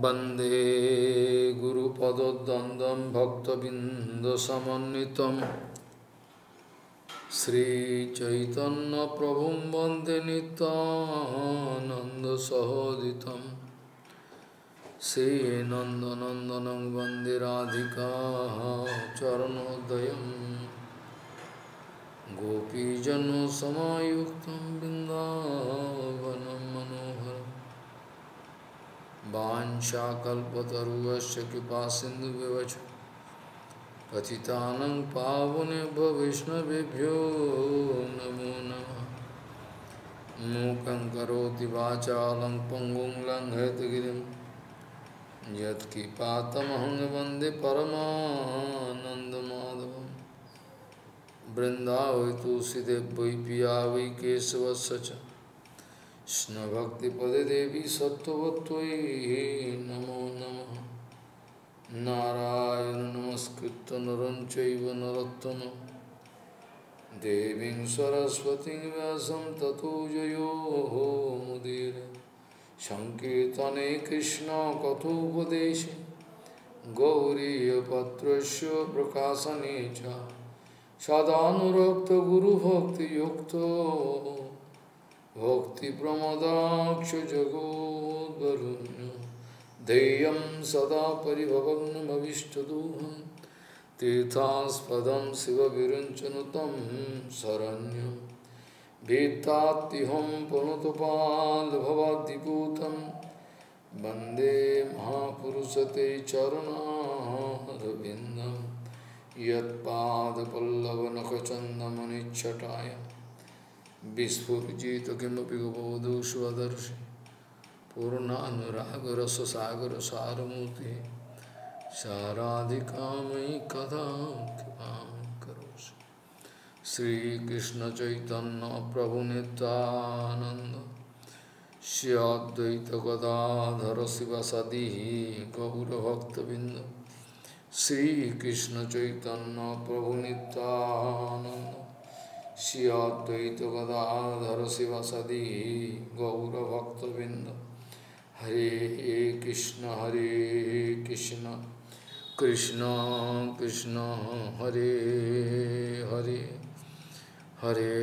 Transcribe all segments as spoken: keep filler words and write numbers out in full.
वंदे गुरुपद्वंदं भक्तबिंदसमन्वितं श्रीचैतन्य प्रभु वंदे नित्यानंद सहोदितं श्रीनंदनंदनं वंदे राधिका चरणोदयं गोपीजनों समायुक्तं बिंदावनं मनोहरम् वाञ्छाकल्पतरुश्च कृपासिन्धुभ्यश्च पतितानां पावनेभ्यो वैष्णवेभ्यो नमो नमः। मूकं करोति वाचालं पंगुं लंघयतगिरिं यत्किपातमहं वन्दे परमानन्दमाधवं। वृन्दावै तुलसीदेव वै पिया वै केशवस्य च कृष्ण भक्ति पदे देवी सत्वत्वै नमो नमः। नारायण नमस्कृत्य नरं चैव नरोत्तमं देवीं सरस्वतीं व्यासं ततो जयो मुदीरये। संकीर्तने कृष्ण कथोपदेशे गौरीयपत्रस्य प्रकाशने च सदानुरक्तो गुरुभक्तियुक्तो भक्ति प्रमदाक्ष जगोद्वरुण्य ध्येयं सदा परिभवग्नमभिष्टदोहं तीर्थास्पदं शिवविरञ्चनुतं शरण्यं भीतात्तिहं पुनतपालभवाद्दिपूतं वन्दे महापुरुषते चरणारविन्दं यत्पादपल्लवनखचन्दमनिच्छटाय विस्फुजित किमपि गोपवधूष्वदर्शि पूर्णानुरागरससागर सारमूर्ति साराधिका मयि कदा कृपां करोषि। श्रीकृष्ण चैतन्य प्रभु नित्यानन्द श्री अद्वैत गदाधर शिवासादि गौरभक्तबिन्द। श्रीकृष्ण चैतन्य प्रभु नित्यानन्द श्री अद्वैत गदाधर शिवासादि गौरभक्तबिंद। हरे कृष्ण हरे कृष्ण कृष्ण कृष्ण हरे हरे हरे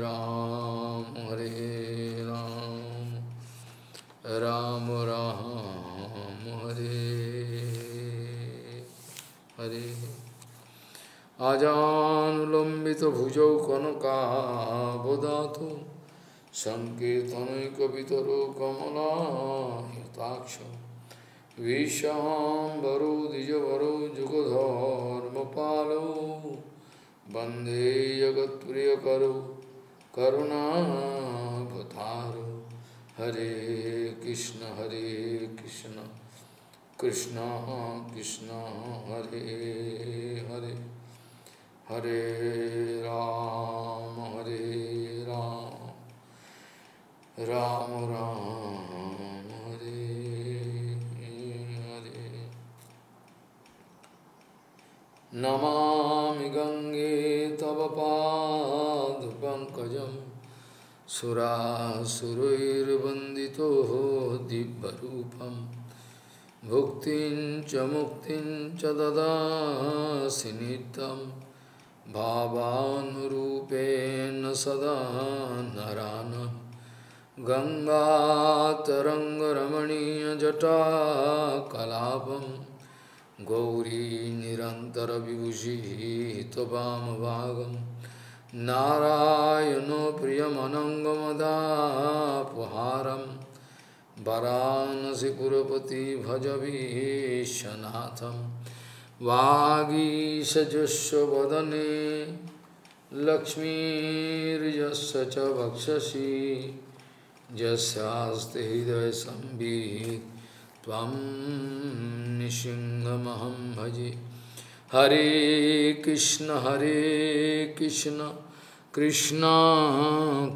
राम हरे राम राम राम हरे हरे। आजानुलंबित भुजौ कनकावदातु संकीर्तनैकवितरो कमलायताक्षं विशाम्बरो द्विजवरो युगधर्मपालो वन्दे जगत्प्रियकरो करुणावतारो। हरे कृष्ण हरे कृष्ण कृष्ण कृष्ण हरे हरे हरे राम हरे राम राम राम हरे हरे। नमामि गंगे तव पादपङ्कजं सुरासुरैर्वन्दितो दिव्यरूपं भुक्तिं च मुक्तिं च ददासि नित्यम् भावानुरूपेण सदा नरानं। गङ्गातरङ्गरमणीयजटाकलापं गौरी निरन्तरविभूषितवामभागं नारायणो प्रियमनङ्गमदापहारं वाराणसीपुरपति भज भीशनाथं। वागीशजस्व वदने लक्ष्मीर्यस्य च वक्षसि यस्यास्ति हृदय संवित् त्वं नृसिंहमहं भजे। हरे कृष्ण हरे कृष्ण कृष्ण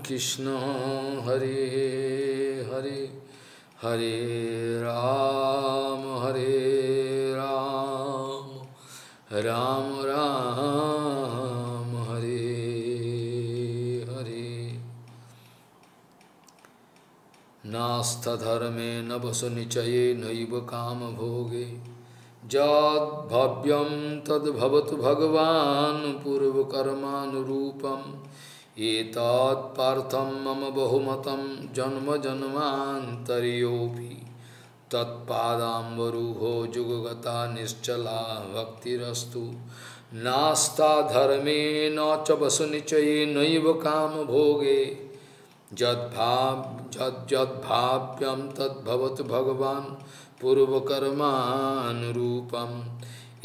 कृष्ण हरे हरे हरे राम हरे राम राम राम हरे हरे। नास्त संस्थाधर्मे नभसनिचये नैव कामभोगे यद्भव्यं तद्भवतु भगवान् पूर्वकर्मानुरूपं एतत्पार्थं मम बहुमतं जन्म जन्मान्तर्योऽपि तत्पादाम्बरुहो जुगगता निश्चला भक्तिरस्तु नास्ता धर्मे न च वसुनिचये नैव कामभोगे जद्भाव जद्भाव्यं तद्भवतु भगवान् पूर्वकर्मानुरूपम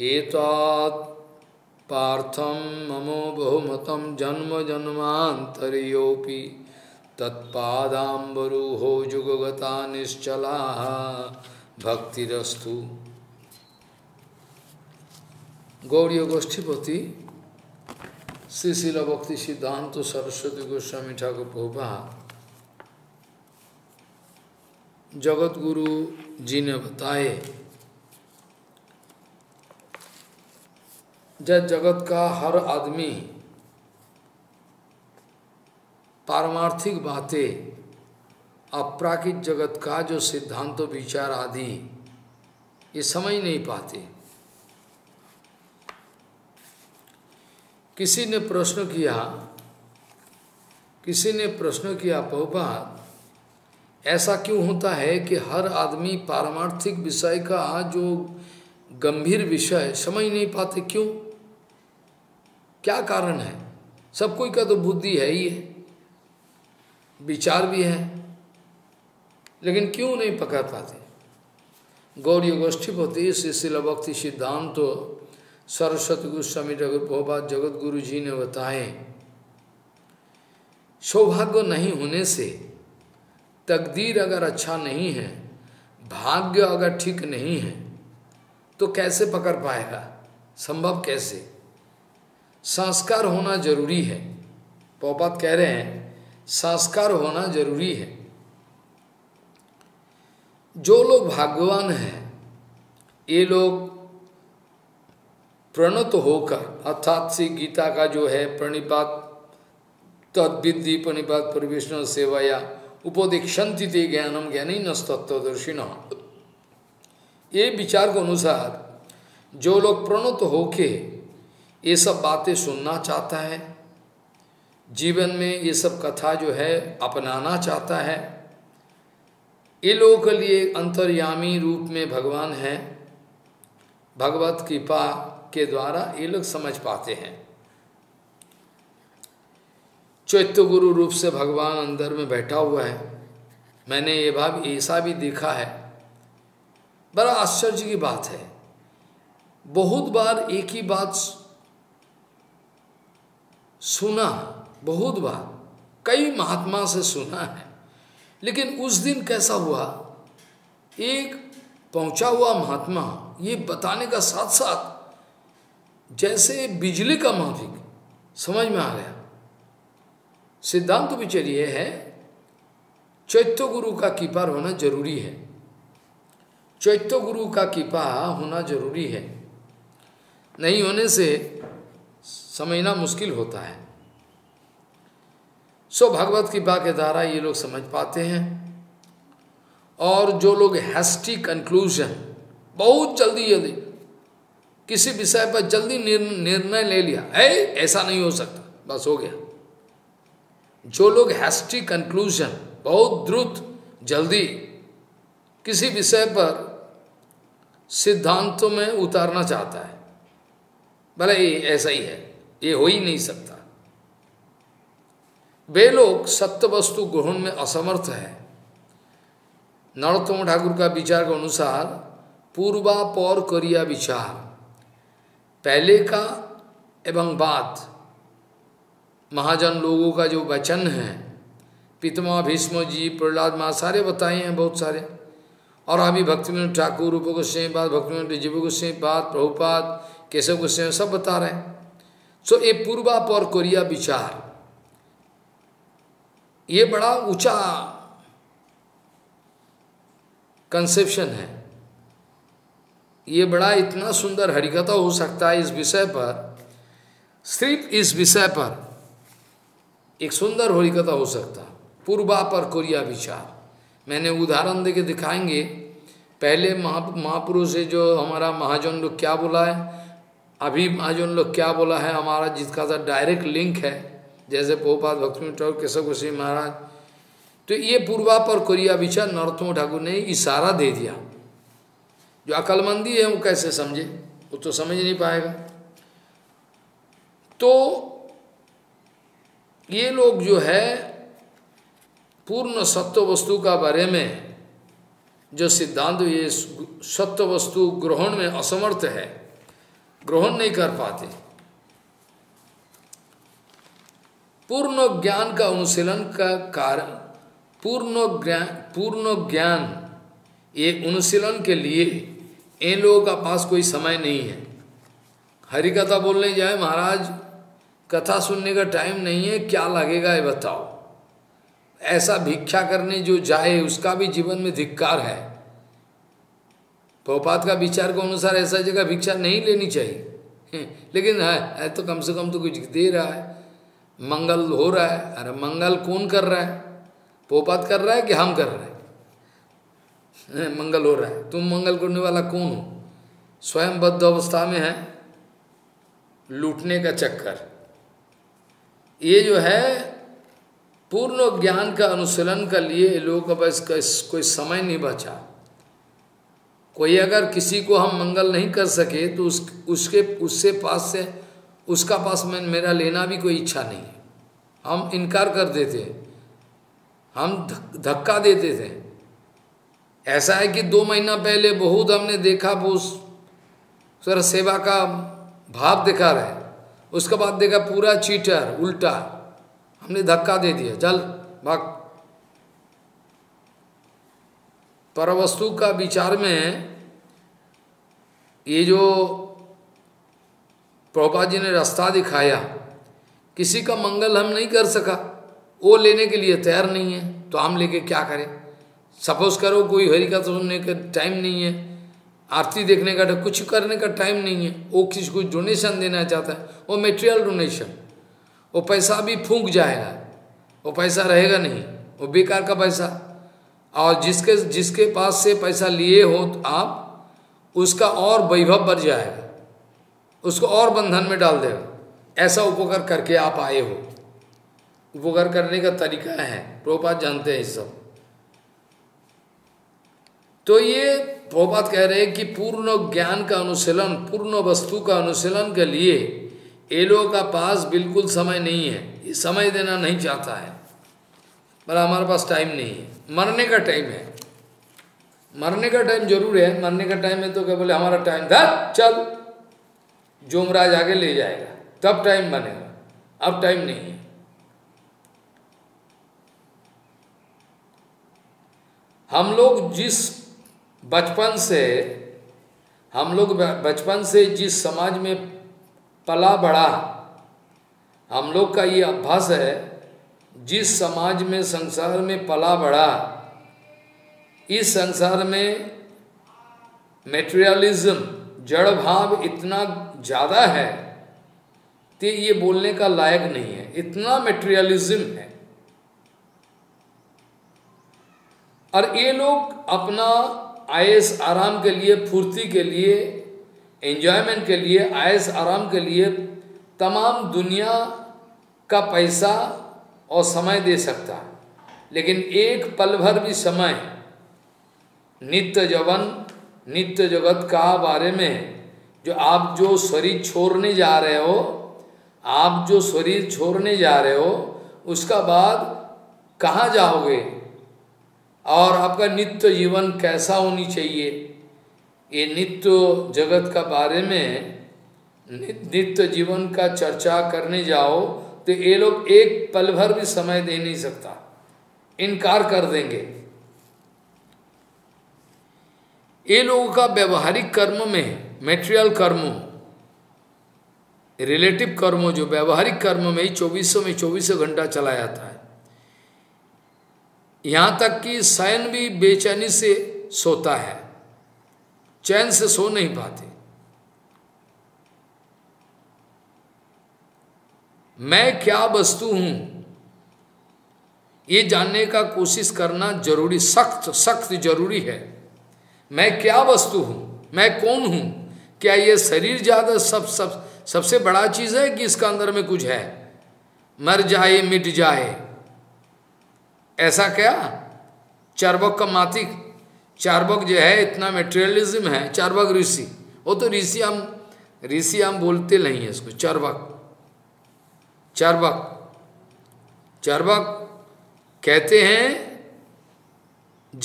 एतत्पार्थं मम बहुमतं जन्म जन्मान्तर्योऽपि तत्पादाम्बरुहो जुगगता निश्चला भक्तिरस्तु। गौड़ीय गोष्ठीपति श्री शिला भक्ति सिद्धांत सरस्वती गोस्वामी ठाकुर प्रभुपाद जगत गुरु जी ने बताए जब जगत का हर आदमी पारमार्थिक बातें अपराकित जगत का जो सिद्धांत विचार आदि ये समझ नहीं पाते। किसी ने प्रश्न किया किसी ने प्रश्न किया प्रभुपाद ऐसा क्यों होता है कि हर आदमी पारमार्थिक विषय का जो गंभीर विषय समझ नहीं पाते, क्यों, क्या कारण है? सब कोई का तो बुद्धि है ही है, विचार भी है, लेकिन क्यों नहीं पकड़ पाते? गौड़ीय गोष्ठीपति शिला भक्ति सिद्धांत तो सरस्वती गोस्वामी ठाकुर प्रभुपाद जगत गुरु जी ने बताए सौभाग्य नहीं होने से, तकदीर अगर अच्छा नहीं है, भाग्य अगर ठीक नहीं है तो कैसे पकड़ पाएगा, संभव कैसे? संस्कार होना जरूरी है। प्रभुपाद कह रहे हैं संस्कार होना जरूरी है। जो लोग भाग्यवान हैं ये लोग प्रणत होकर, अर्थात श्री गीता का जो है प्रणिपात तद्विद्धि प्रणिपात परिवेषण सेवाया उपदेक्षन्ति ते ज्ञानम ज्ञानिनस् तत्त्वदर्शिनः, ये विचार के अनुसार जो लोग प्रणत होके ये सब बातें सुनना चाहता है, जीवन में ये सब कथा जो है अपनाना चाहता है, ये लोगों के लिए अंतर्यामी रूप में भगवान है। भगवत कृपा के द्वारा ये लोग समझ पाते हैं। चैत्य गुरु रूप से भगवान अंदर में बैठा हुआ है। मैंने ये भाव ऐसा भी देखा है, बड़ा आश्चर्य की बात है। बहुत बार एक ही बात सुना, बहुत बार कई महात्मा से सुना है, लेकिन उस दिन कैसा हुआ, एक पहुंचा हुआ महात्मा ये बताने का साथ साथ जैसे बिजली का माफिक समझ में आ गया। सिद्धांत विचार ये है चैत्य गुरु का कृपा होना जरूरी है, चैत्य गुरु का कृपा होना जरूरी है, नहीं होने से समझना मुश्किल होता है। सो भगवत कृपा के द्वारा ये लोग समझ पाते हैं। और जो लोग हैस्टी कंक्लूजन, बहुत जल्दी जल्दी किसी विषय पर जल्दी निर्णय ले लिया, ऐ ऐसा नहीं हो सकता, बस हो गया। जो लोग हैस्टी कंक्लूजन, बहुत द्रुत जल्दी किसी विषय पर सिद्धांतों में उतारना चाहता है, भले ये ऐसा ही है, ये हो ही नहीं सकता, वे लोग सत्य वस्तु ग्रहण में असमर्थ है। नरोत्तम ठाकुर का विचार के अनुसार पूर्वापर करिया विचार, पहले का एवं बाद, महाजन लोगों का जो वचन है, पितामह भीष्म जी, प्रहलाद महा सारे बताए हैं, बहुत सारे। और अभी भक्तिविनोद ठाकुर, रूप गोस्वामी बाद, भक्तिविनोद जीव गोस्वामी बाद, प्रभुपाद, केशव गोस्वामी सब बता रहे हैं। सो ये पूर्वापर कोरिया विचार ये बड़ा ऊंचा कंसेप्शन है, ये बड़ा इतना सुंदर हरिकथा हो सकता है। इस विषय पर, सिर्फ इस विषय पर एक सुंदर हरिकथा हो सकता, पूर्वापर कोरिया विचार, मैंने उदाहरण देके दिखाएंगे। पहले महापुरुष से जो हमारा महाजन लोग क्या बोला है, अभी महाजन लोग क्या बोला है, हमारा जिसका सा डायरेक्ट लिंक है, जैसे प्रभुपाद भक्ति ठाकुर केशव गोस्वामी महाराज। तो ये पूर्वापर कोरिया विचार नरोत्तम ठाकुर ने इशारा दे दिया। जो अकलमंदी है वो कैसे समझे, वो तो समझ नहीं पाएगा। तो ये लोग जो है पूर्ण सत्य वस्तु का बारे में जो सिद्धांत, ये सत्य वस्तु ग्रहण में असमर्थ है, ग्रहण नहीं कर पाते। पूर्ण ज्ञान का अनुशीलन का कारण, पूर्ण ज्ञान पूर्ण ज्ञान ये अनुशीलन के लिए इन लोगों का पास कोई समय नहीं है। हरि कथा बोलने जाए महाराज, कथा सुनने का टाइम नहीं है, क्या लगेगा ये बताओ। ऐसा भिक्षा करने जो जाए उसका भी जीवन में धिक्कार है। प्रभुपाद का विचार के अनुसार ऐसा जगह भिक्षा नहीं लेनी चाहिए, लेकिन है तो कम से कम तो कुछ दे रहा है, मंगल हो रहा है। अरे मंगल कौन कर रहा है, प्रभुपाद कर रहा है कि हम कर रहे हैं? मंगल हो रहा है, तुम मंगल करने वाला कौन हो? स्वयं बद्ध अवस्था में है, लूटने का चक्कर। ये जो है पूर्ण ज्ञान का अनुशीलन के लिए लोगों का बस कोई समय नहीं बचा। कोई अगर किसी को हम मंगल नहीं कर सके तो उस उसके उससे पास से उसका पास में मेरा लेना भी कोई इच्छा नहीं है। हम इनकार कर देते, हम धक्का देते थे। ऐसा है कि दो महीना पहले बहुत हमने देखा, बहुत सर सेवा का भाव दिखा रहे, उसके बाद देखा पूरा चीटर उल्टा, हमने धक्का दे दिया, चल भाग। परवस्तु का विचार में ये जो प्रभुपाद जी ने रास्ता दिखाया, किसी का मंगल हम नहीं कर सका, वो लेने के लिए तैयार नहीं है, तो हम लेके क्या करें? सपोज करो कोई हरि का सुनने का टाइम नहीं है, आरती देखने का कुछ करने का टाइम नहीं है, वो किसी को डोनेशन देना चाहता है, वो मेटेरियल डोनेशन, वो पैसा भी फूंक जाएगा, वो पैसा रहेगा नहीं, वो बेकार का पैसा। और जिसके जिसके पास से पैसा लिए हो तो आप, उसका और वैभव बढ़ जाएगा, उसको और बंधन में डाल देगा। ऐसा उपकार करके आप आए हो। उपकार करने का तरीका है, प्रभुपाद जानते हैं इस सब। तो ये प्रभुपाद कह रहे हैं कि पूर्ण ज्ञान का अनुशीलन, पूर्ण वस्तु का अनुशीलन के लिए ये लोगों का पास बिल्कुल समय नहीं है, ये समय देना नहीं चाहता है। पर हमारे पास टाइम नहीं है, मरने का टाइम है, मरने का टाइम जरूर है। मरने का टाइम है तो क्या बोले, हमारा टाइम था, चल जोमराज आगे ले जाएगा, तब टाइम बनेगा, अब टाइम नहीं है। हम लोग जिस बचपन से हम लोग बचपन से जिस समाज में पला बड़ा, हम लोग का ये अभ्यास है, जिस समाज में संसार में पला बड़ा, इस संसार में मेटेरियलिज्म जड़ भाव इतना ज़्यादा है कि ये बोलने का लायक नहीं है। इतना मेटेरियलिज्म है, और ये लोग अपना आयस आराम के लिए, फुर्ती के लिए, एंजॉयमेंट के लिए, आयस आराम के लिए तमाम दुनिया का पैसा और समय दे सकता है, लेकिन एक पल भर भी समय नित्य जीवन, नित्य जगत का बारे में, जो आप जो शरीर छोड़ने जा रहे हो, आप जो शरीर छोड़ने जा रहे हो, उसका बाद कहाँ जाओगे और आपका नित्य जीवन कैसा होनी चाहिए, ये नित्य जगत का बारे में नित्य जीवन का चर्चा करने जाओ तो ये लोग एक पल भर भी समय दे नहीं सकता, इनकार कर देंगे। ये लोगों का व्यवहारिक कर्म में, मेटेरियल कर्म, रिलेटिव कर्म, जो व्यवहारिक कर्म में ही चौबीसों में चौबीसों घंटा चला जाता है। यहाँ तक कि शयन भी बेचैनी से सोता है, चैन से सो नहीं पाते। मैं क्या वस्तु हूं ये जानने का कोशिश करना जरूरी, सख्त सख्त जरूरी है। मैं क्या वस्तु हूँ, मैं कौन हूँ, क्या ये शरीर ज़्यादा सब सब सबसे बड़ा चीज़ है कि इसका अंदर में कुछ है, मर जाए मिट जाए, ऐसा क्या? चार्वाक का मातिक, चार्वाक जो है इतना मेटेरियलिज्म है। चार्वाक ऋषि, वो तो ऋषि हम ऋषि हम बोलते नहीं है इसको। चार्वाक चार्वाक चार्वाक कहते हैं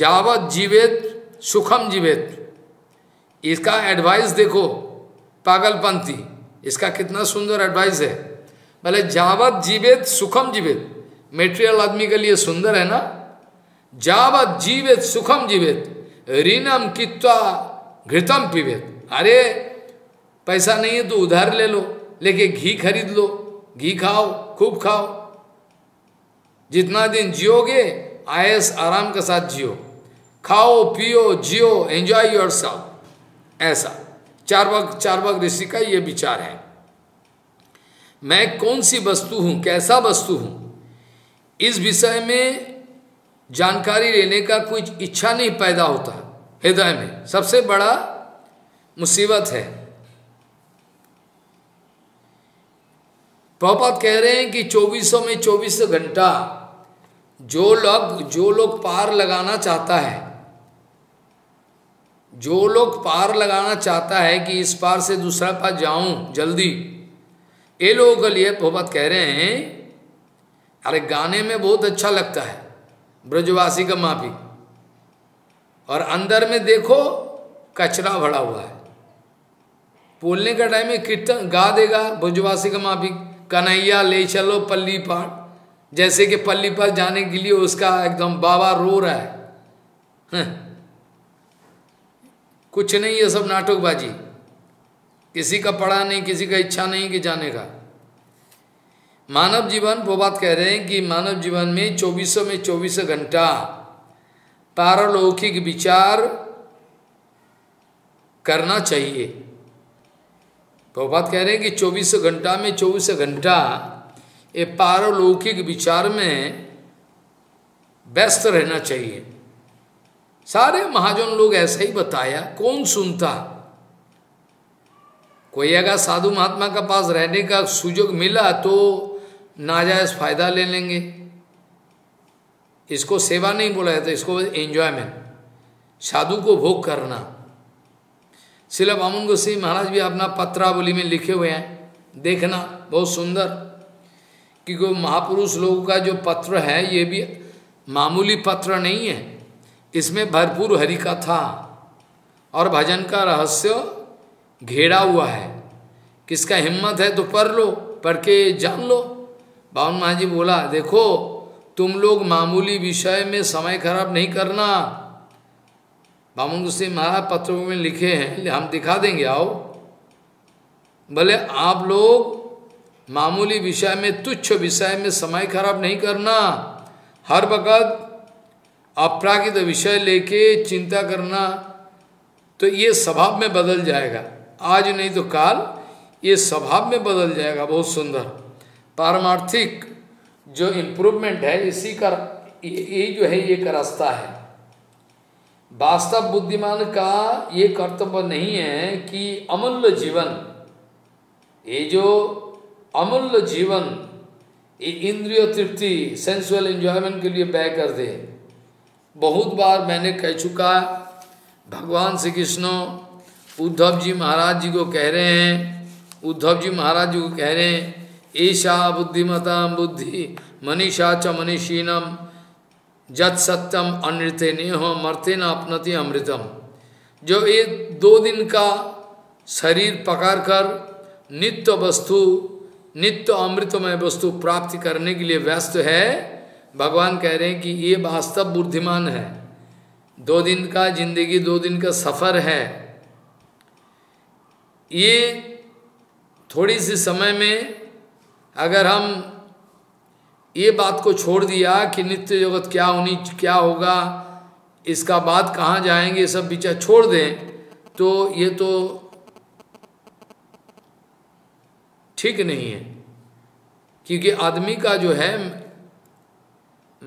जावत जीवेत सुखम जीवेत। इसका एडवाइस देखो पागलपंथी, इसका कितना सुंदर एडवाइस है। भले जावत जीवेत सुखम जीवेत, मेटेरियल आदमी के लिए सुंदर है ना, जावत जीवेत सुखम जीवेत ऋणम कित्वा घृतम पीवेत। अरे पैसा नहीं है तो उधार ले लो, लेके घी खरीद लो, घी खाओ, खूब खाओ, जितना दिन जियोगे आयस आराम के साथ जियो, खाओ पियो जियो, एंजॉय योर सेल्फ। ऐसा चार्वाक चार्वाक ऋषि का ये विचार है। मैं कौन सी वस्तु हूँ, कैसा वस्तु हूँ, इस विषय में जानकारी लेने का कोई इच्छा नहीं पैदा होता हृदय में, सबसे बड़ा मुसीबत है। प्रभुपाद कह रहे हैं कि चौबीसों में चौबीसों घंटा जो लोग जो लोग पार लगाना चाहता है, जो लोग पार लगाना चाहता है कि इस पार से दूसरा पार जाऊं जल्दी, ये लोगों के लिए प्रभुपाद कह रहे हैं। अरे गाने में बहुत अच्छा लगता है ब्रजवासी का माफी, और अंदर में देखो कचरा भरा हुआ है। बोलने का टाइम में कीर्तन गा देगा ब्रजवासी का माफी, कन्हैया ले चलो पल्ली पार, जैसे कि पल्ली पार जाने के लिए उसका एकदम बाबा रो रहा है। कुछ नहीं, ये सब नाटकबाजी, किसी का पड़ा नहीं, किसी का इच्छा नहीं कि जाने का। मानव जीवन, वो बात कह रहे हैं कि मानव जीवन में चौबीसों में चौबीसों घंटा पारलौकिक विचार करना चाहिए। वो बात कह रहे हैं कि चौबीसों घंटा में चौबीसों घंटा ये पारलौकिक विचार में व्यस्त रहना चाहिए। सारे महाजन लोग ऐसा ही बताया, कौन सुनता? कोई अगर साधु महात्मा के पास रहने का सुयोग मिला तो नाजायज फायदा ले लेंगे। इसको सेवा नहीं बोला जाता, इसको एंजॉयमेंट, साधु को भोग करना। श्रील बामन गोस्वामी महाराज भी अपना पत्रावली में लिखे हुए हैं, देखना बहुत सुंदर, कि वो महापुरुष लोगों का जो पत्र है ये भी मामूली पत्र नहीं है, इसमें भरपूर हरि का था और भजन का रहस्य घेरा हुआ है। किसका हिम्मत है तो पढ़ लो, पढ़ के जान लो। बावन महाराज जी बोला, देखो तुम लोग मामूली विषय में समय खराब नहीं करना। बामन गोस्वामी महाराज पत्रों में लिखे हैं, हम दिखा देंगे, आओ। भले आप लोग मामूली विषय में, तुच्छ विषय में समय खराब नहीं करना। हर वक्त अपराकृत विषय लेके चिंता करना, तो ये स्वभाव में बदल जाएगा, आज नहीं तो काल ये स्वभाव में बदल जाएगा। बहुत सुंदर पारमार्थिक जो इम्प्रूवमेंट है, इसी का ये जो है ये का रास्ता है। वास्तव बुद्धिमान का ये कर्तव्य नहीं है कि अमूल्य जीवन, ये जो अमूल्य जीवन ये इंद्रिय तृप्ति सेंसुअल एंजॉयमेंट के लिए व्यय कर दे। बहुत बार मैंने कह चुका, भगवान श्री कृष्ण उद्धव जी महाराज जी को कह रहे हैं, उद्धव जी महाराज जी को कह रहे हैं, ऐशा बुद्धिमताम बुद्धि मनीषा च मनीषीनम जत सत्यम अनृते नेहो मरते न अपनति अमृतम। जो ये दो दिन का शरीर पकड़ कर नित्य वस्तु, नित्य अमृतमय वस्तु प्राप्त करने के लिए व्यस्त है, भगवान कह रहे हैं कि ये वास्तव बुद्धिमान है। दो दिन का जिंदगी, दो दिन का सफर है, ये थोड़ी सी समय में अगर हम ये बात को छोड़ दिया कि नित्य जगत क्या होनी क्या होगा, इसका बाद कहाँ जाएंगे, ये सब विचार छोड़ दें, तो ये तो ठीक नहीं है। क्योंकि आदमी का जो है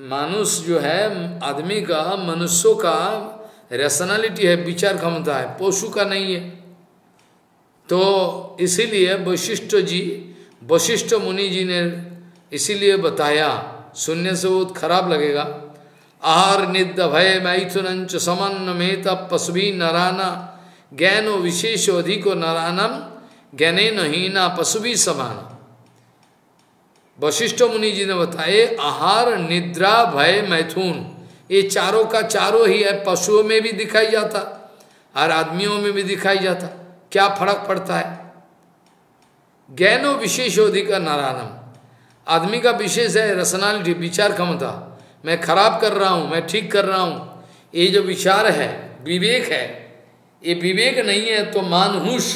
मानुष जो है, आदमी का, मनुष्यों का रैशनैलिटी है, विचार क्षमता है, पशु का नहीं है। तो इसीलिए वशिष्ठ जी, वशिष्ठ मुनि जी ने इसीलिए बताया, सुनने से बहुत खराब लगेगा। आहार निद्रा भय मैथुन च समन्वमेत पशुभी नराना ज्ञानो विशेष अधिको नरानम ज्ञानेन हीना पशुभी समान। वशिष्ठ मुनि जी ने बताए आहार निद्रा भय मैथुन, ये चारों का चारों ही है, पशुओं में भी दिखाई जाता और आदमियों में भी दिखाई जाता, क्या फर्क पड़ता है। ज्ञानो विशेष अधिका नारायणम, आदमी का विशेष है रसनालिटी, विचार क्षमता, मैं खराब कर रहा हूँ, मैं ठीक कर रहा हूँ, ये जो विचार है, विवेक है, ये विवेक नहीं है तो मानहूस,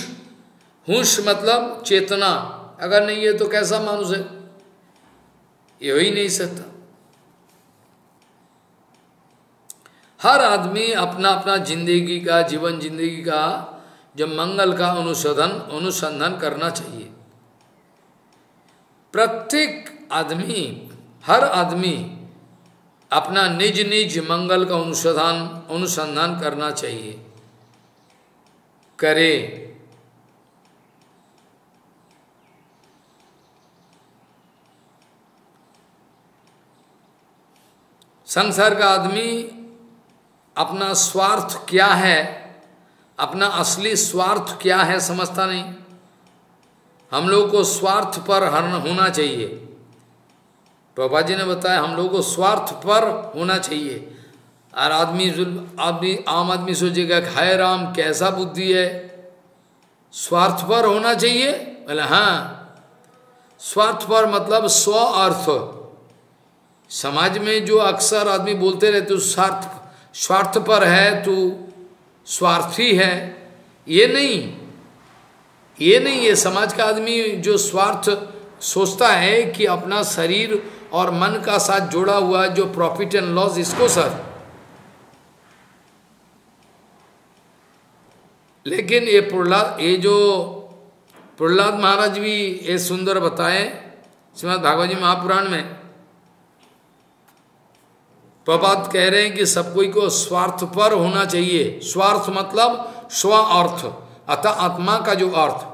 हूस मतलब चेतना, अगर नहीं है तो कैसा मानुष है, ये हो ही नहीं सकता। हर आदमी अपना अपना जिंदगी का, जीवन जिंदगी का जो मंगल का अनुशोधन अनुसंधान करना चाहिए। प्रत्येक आदमी, हर आदमी अपना निज निज मंगल का अनुसंधान अनुसंधान करना चाहिए, करे। संसार का आदमी अपना स्वार्थ क्या है, अपना असली स्वार्थ क्या है समझता नहीं। हम लोग को स्वार्थ पर होना चाहिए, प्रभुपाद जी ने बताया हम लोग को स्वार्थ पर होना चाहिए। और आदमी आदमी आम आदमी सोचेगा हाय राम कैसा बुद्धि है, स्वार्थ पर होना चाहिए। बोले हाँ, स्वार्थ पर मतलब स्व अर्थ। समाज में जो अक्सर आदमी बोलते रहते स्वार्थ स्वार्थ पर है, तू स्वार्थी है, ये नहीं, ये नहीं है। समाज का आदमी जो स्वार्थ सोचता है कि अपना शरीर और मन का साथ जोड़ा हुआ जो प्रॉफिट एंड लॉस, इसको सर। लेकिन ये प्रहलाद, ये जो प्रहलाद महाराज भी ये सुंदर बताए श्रीमद् भागवत जी महापुराण में, प्रभुपाद कह रहे हैं कि सब कोई को स्वार्थ पर होना चाहिए। स्वार्थ मतलब स्व अर्थ, अतः आत्मा का जो अर्थ,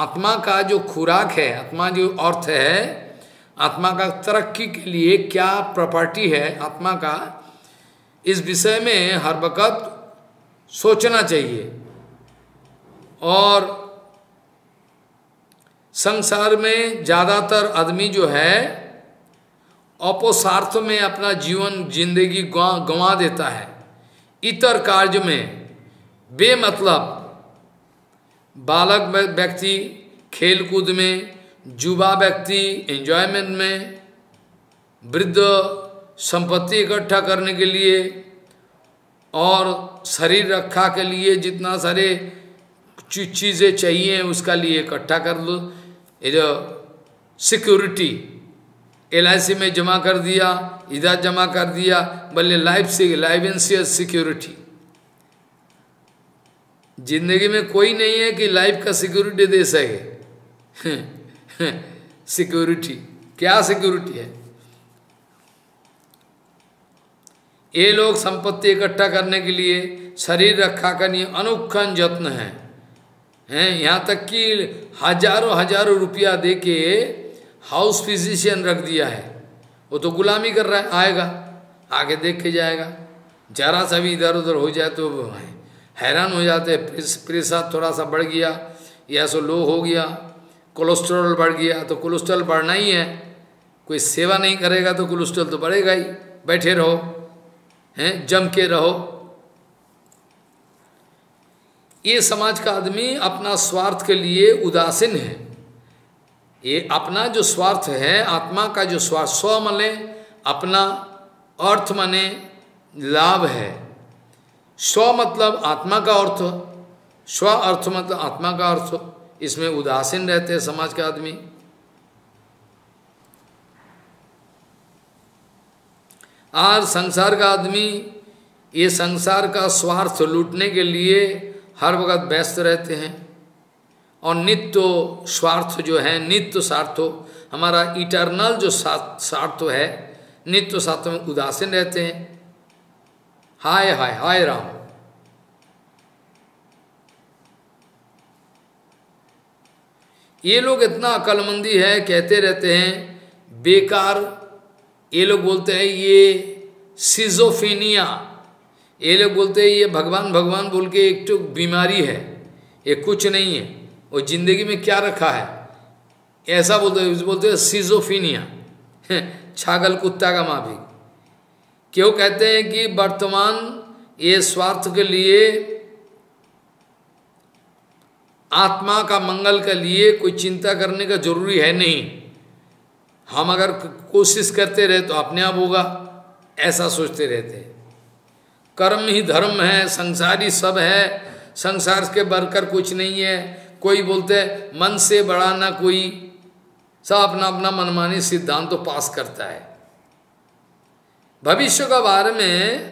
आत्मा का जो खुराक है, आत्मा जो अर्थ है, आत्मा का तरक्की के लिए क्या प्रॉपर्टी है आत्मा का, इस विषय में हर वक्त सोचना चाहिए। और संसार में ज़्यादातर आदमी जो है अपोसार्थ में अपना जीवन जिंदगी गंवा देता है, इतर कार्य में बेमतलब। बालक व्यक्ति खेलकूद में, युवा व्यक्ति एंजॉयमेंट में, वृद्ध संपत्ति इकट्ठा करने के लिए और शरीर रक्षा के लिए जितना सारे चीज़ें चाहिए उसका लिए इकट्ठा कर लो, ये जो सिक्योरिटी एल आई सी में जमा कर दिया, इधर जमा कर दिया, बल्ले लाइफ से लाइफ इंश्योरेंस सिक्योरिटी। जिंदगी में कोई नहीं है कि लाइफ का सिक्योरिटी दे सके। सिक्योरिटी क्या सिक्योरिटी है। ये लोग संपत्ति इकट्ठा करने के लिए शरीर रक्षा करने अनुखन यत्न है, हैं यहाँ तक कि हजारों हजारों रुपया देके हाउस फिजिशियन रख दिया है, वो तो गुलामी कर रहा है, आएगा आगे देख के जाएगा, जरा सा भी इधर उधर हो जाए तो हैरान हो जाते हैं। प्रेशर थोड़ा सा बढ़ गया या सो लो हो गया, कोलेस्ट्रॉल बढ़ गया तो कोलेस्ट्रॉल बढ़ना ही है, कोई सेवा नहीं करेगा तो कोलेस्ट्रॉल तो बढ़ेगा ही, बैठे रहो हैं, जम के रहो। ये समाज का आदमी अपना स्वार्थ के लिए उदासीन है। ये अपना जो स्वार्थ है, आत्मा का जो स्वार्थ, स्व मने अपना, अर्थ मने लाभ है। स्व मतलब आत्मा का अर्थ, स्व अर्थ मतलब आत्मा का अर्थ, इसमें उदासीन रहते हैं समाज के आदमी। और संसार का आदमी ये संसार का स्वार्थ लूटने के लिए हर वक्त व्यस्त रहते हैं। और नित्य स्वार्थ जो है, नित्य स्वार्थ, हमारा इटर्नल जो स्वार्थ है, नित्य सात्व में उदासीन रहते हैं। हाय हाय हाय राम, ये लोग इतना अकलमंदी है, कहते रहते हैं बेकार। ये लोग बोलते हैं ये सिजोफीनिया, ये लोग बोलते हैं ये भगवान भगवान बोल के एक तो बीमारी है, ये कुछ नहीं है, वो जिंदगी में क्या रखा है, ऐसा बोलते हैं, बोलते हैं सिजोफीनिया, छागल कुत्ता का माफी। क्यों कहते हैं कि वर्तमान ये स्वार्थ के लिए, आत्मा का मंगल के लिए कोई चिंता करने का जरूरी है नहीं, हम अगर कोशिश करते रहे तो अपने आप होगा, ऐसा सोचते रहते हैं। कर्म ही धर्म है, संसारी सब है, संसार के बढ़कर कुछ नहीं है। कोई बोलते है मन से बड़ा ना कोई, सब अपना अपना मनमानी सिद्धांत तो पास करता है। भविष्य का बारे में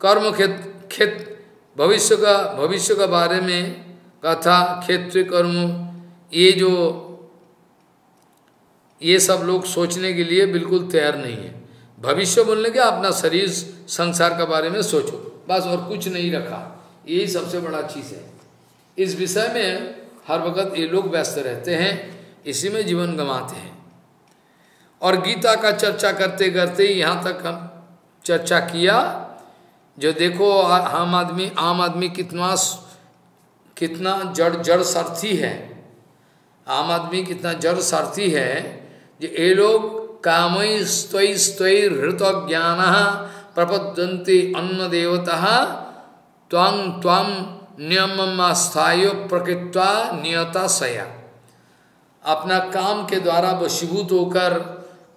कर्म खेत खेत भविष्य का भविष्य के बारे में कथा क्षेत्र कर्म, ये जो ये सब लोग सोचने के लिए बिल्कुल तैयार नहीं है। भविष्य बोलने के अपना शरीर संसार के बारे में सोचो बस, और कुछ नहीं रखा, यही सबसे बड़ा चीज़ है। इस विषय में हर वक्त ये लोग व्यस्त रहते हैं, इसी में जीवन गंवाते हैं। और गीता का चर्चा करते करते यहाँ तक हम चर्चा किया, जो देखो आम आदमी आम आदमी कितना कितना जड़ जड़ सार्थी है, आम आदमी कितना जड़ सार्थी है। जो ये लोग कामय स्वय स्वय हृतज्ञान प्रपद्यन्ते अन्न देवता त्वां त्वां नियममास्थाय प्रकृत्वा नियता सया, अपना काम के द्वारा वशीभूत होकर,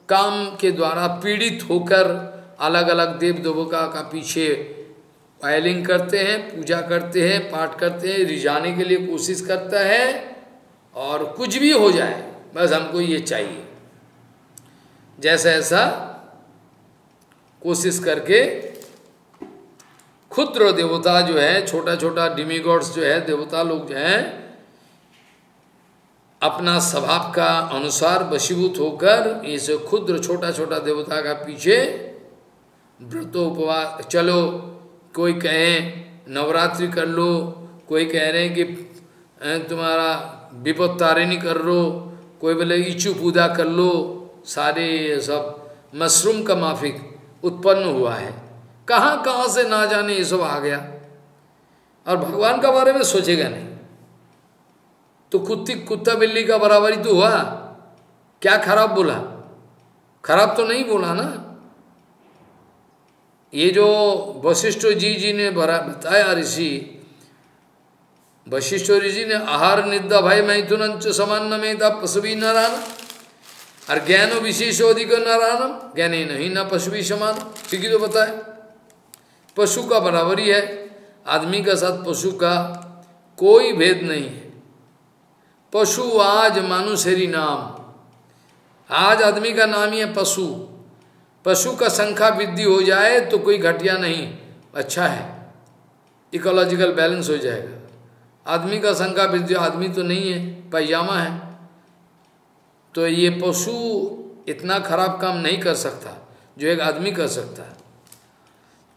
काम के द्वारा पीड़ित होकर अलग अलग देव देवका का पीछे पायलिंग करते हैं, पूजा करते हैं, पाठ करते हैं, रिझाने के लिए कोशिश करता है, और कुछ भी हो जाए बस हमको ये चाहिए, जैसा ऐसा कोशिश करके क्षुद्र देवता जो है, छोटा छोटा डिमीगॉड्स जो है, देवता लोग जो हैं, अपना स्वभाव का अनुसार वशीभूत होकर इस क्षुद्र छोटा छोटा देवता का पीछे व्रतोपवास, चलो कोई कहे नवरात्रि कर लो, कोई कह रहे हैं कि तुम्हारा विपद तारिणी कर लो, कोई बोले इचू पूजा कर लो, सारे ये सब मशरूम का माफिक उत्पन्न हुआ है, कहाँ कहाँ से ना जाने ये सब आ गया, और भगवान का बारे में सोचेगा नहीं। तो कुत्ती कुत्ता बिल्ली का बराबरी तो हुआ, क्या खराब बोला, खराब तो नहीं बोला ना। ये जो वशिष्ठ जी जी ने भरा बताया, ऋषि वशिष्ठ ऋषि ने आहार निद्रा भय मैथुनंच समान में था पशुवी नारायण और ज्ञानो विशेषोधिक नारायणम ज्ञाने नहीं न पशुवी समान, ठीक ही तो बताए, पशु का बराबरी है, आदमी का साथ पशु का कोई भेद नहीं है। पशु आज मानुषेरी नाम, आज आदमी का नाम ही है पशु। पशु का संख्या वृद्धि हो जाए तो कोई घटिया नहीं, अच्छा है, इकोलॉजिकल बैलेंस हो जाएगा। आदमी का संख्या वृद्धि, आदमी तो नहीं है, पैजामा है, तो ये पशु इतना खराब काम नहीं कर सकता जो एक आदमी कर सकता है।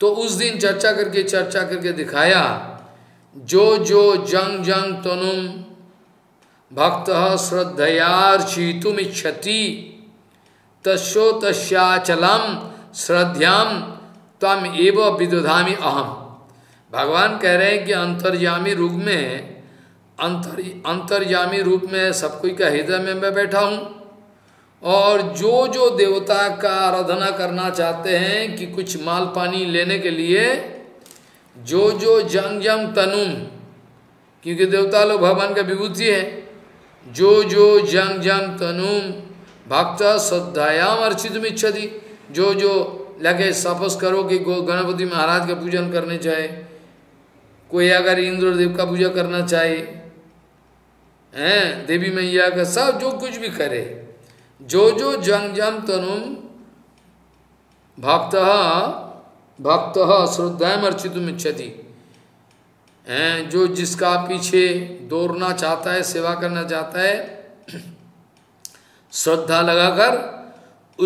तो उस दिन चर्चा करके चर्चा करके दिखाया, जो जो जंग जंग तनुम भक्त श्रद्धयार्चितुम इच्छति तस्यो तस्याचलम श्रद्धाम तम एव विदुधामि अहम। भगवान कह रहे हैं कि अंतर्यामी रूप में अंतर अंतर्यामी रूप में सब कोई का हृदय में मैं बैठा हूँ, और जो जो देवता का आराधना करना चाहते हैं कि कुछ माल पानी लेने के लिए, जो जो जंग जंग तनुम, क्योंकि देवता लोग भगवान का विभूति है, जो जो जंग जंग तनुम भक्त श्रद्धायाम अर्चितुम इच्छति, जो जो लगे सपोज करो कि गणपति महाराज का पूजन करने चाहे, कोई अगर इंद्रदेव का पूजा करना चाहे, हैं देवी मैया का, सब जो कुछ भी करे, जो जो जंग जम तनुम भक्त भक्त श्रद्धायाम अर्चितुम इच्छति, हैं जो जिसका पीछे दौड़ना चाहता है, सेवा करना चाहता है, श्रद्धा लगाकर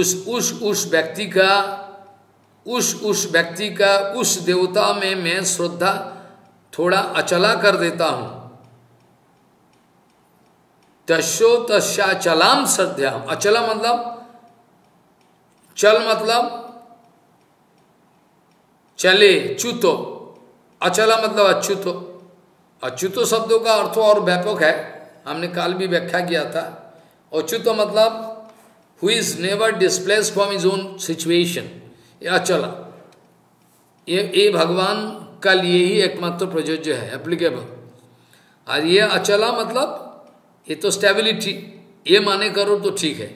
उस उस उस व्यक्ति का उस उस व्यक्ति का उस देवता में मैं श्रद्धा थोड़ा अचला कर देता हूँ। तस्यो तस्या चलाम श्रद्धा, अचला मतलब चल मतलब चले, अच्युतो, अचला मतलब अच्युतो। अच्युतो शब्दों का अर्थ और व्यापक है, हमने काल भी व्याख्या किया था। अच्युतो मतलब who is never displaced from his own situation, ये अचला, ये ये भगवान का लिए ही एकमात्र प्रयोज्य है, एप्लीकेबल। और ये अचला मतलब ये तो स्टेबिलिटी, ये माने करो तो ठीक है।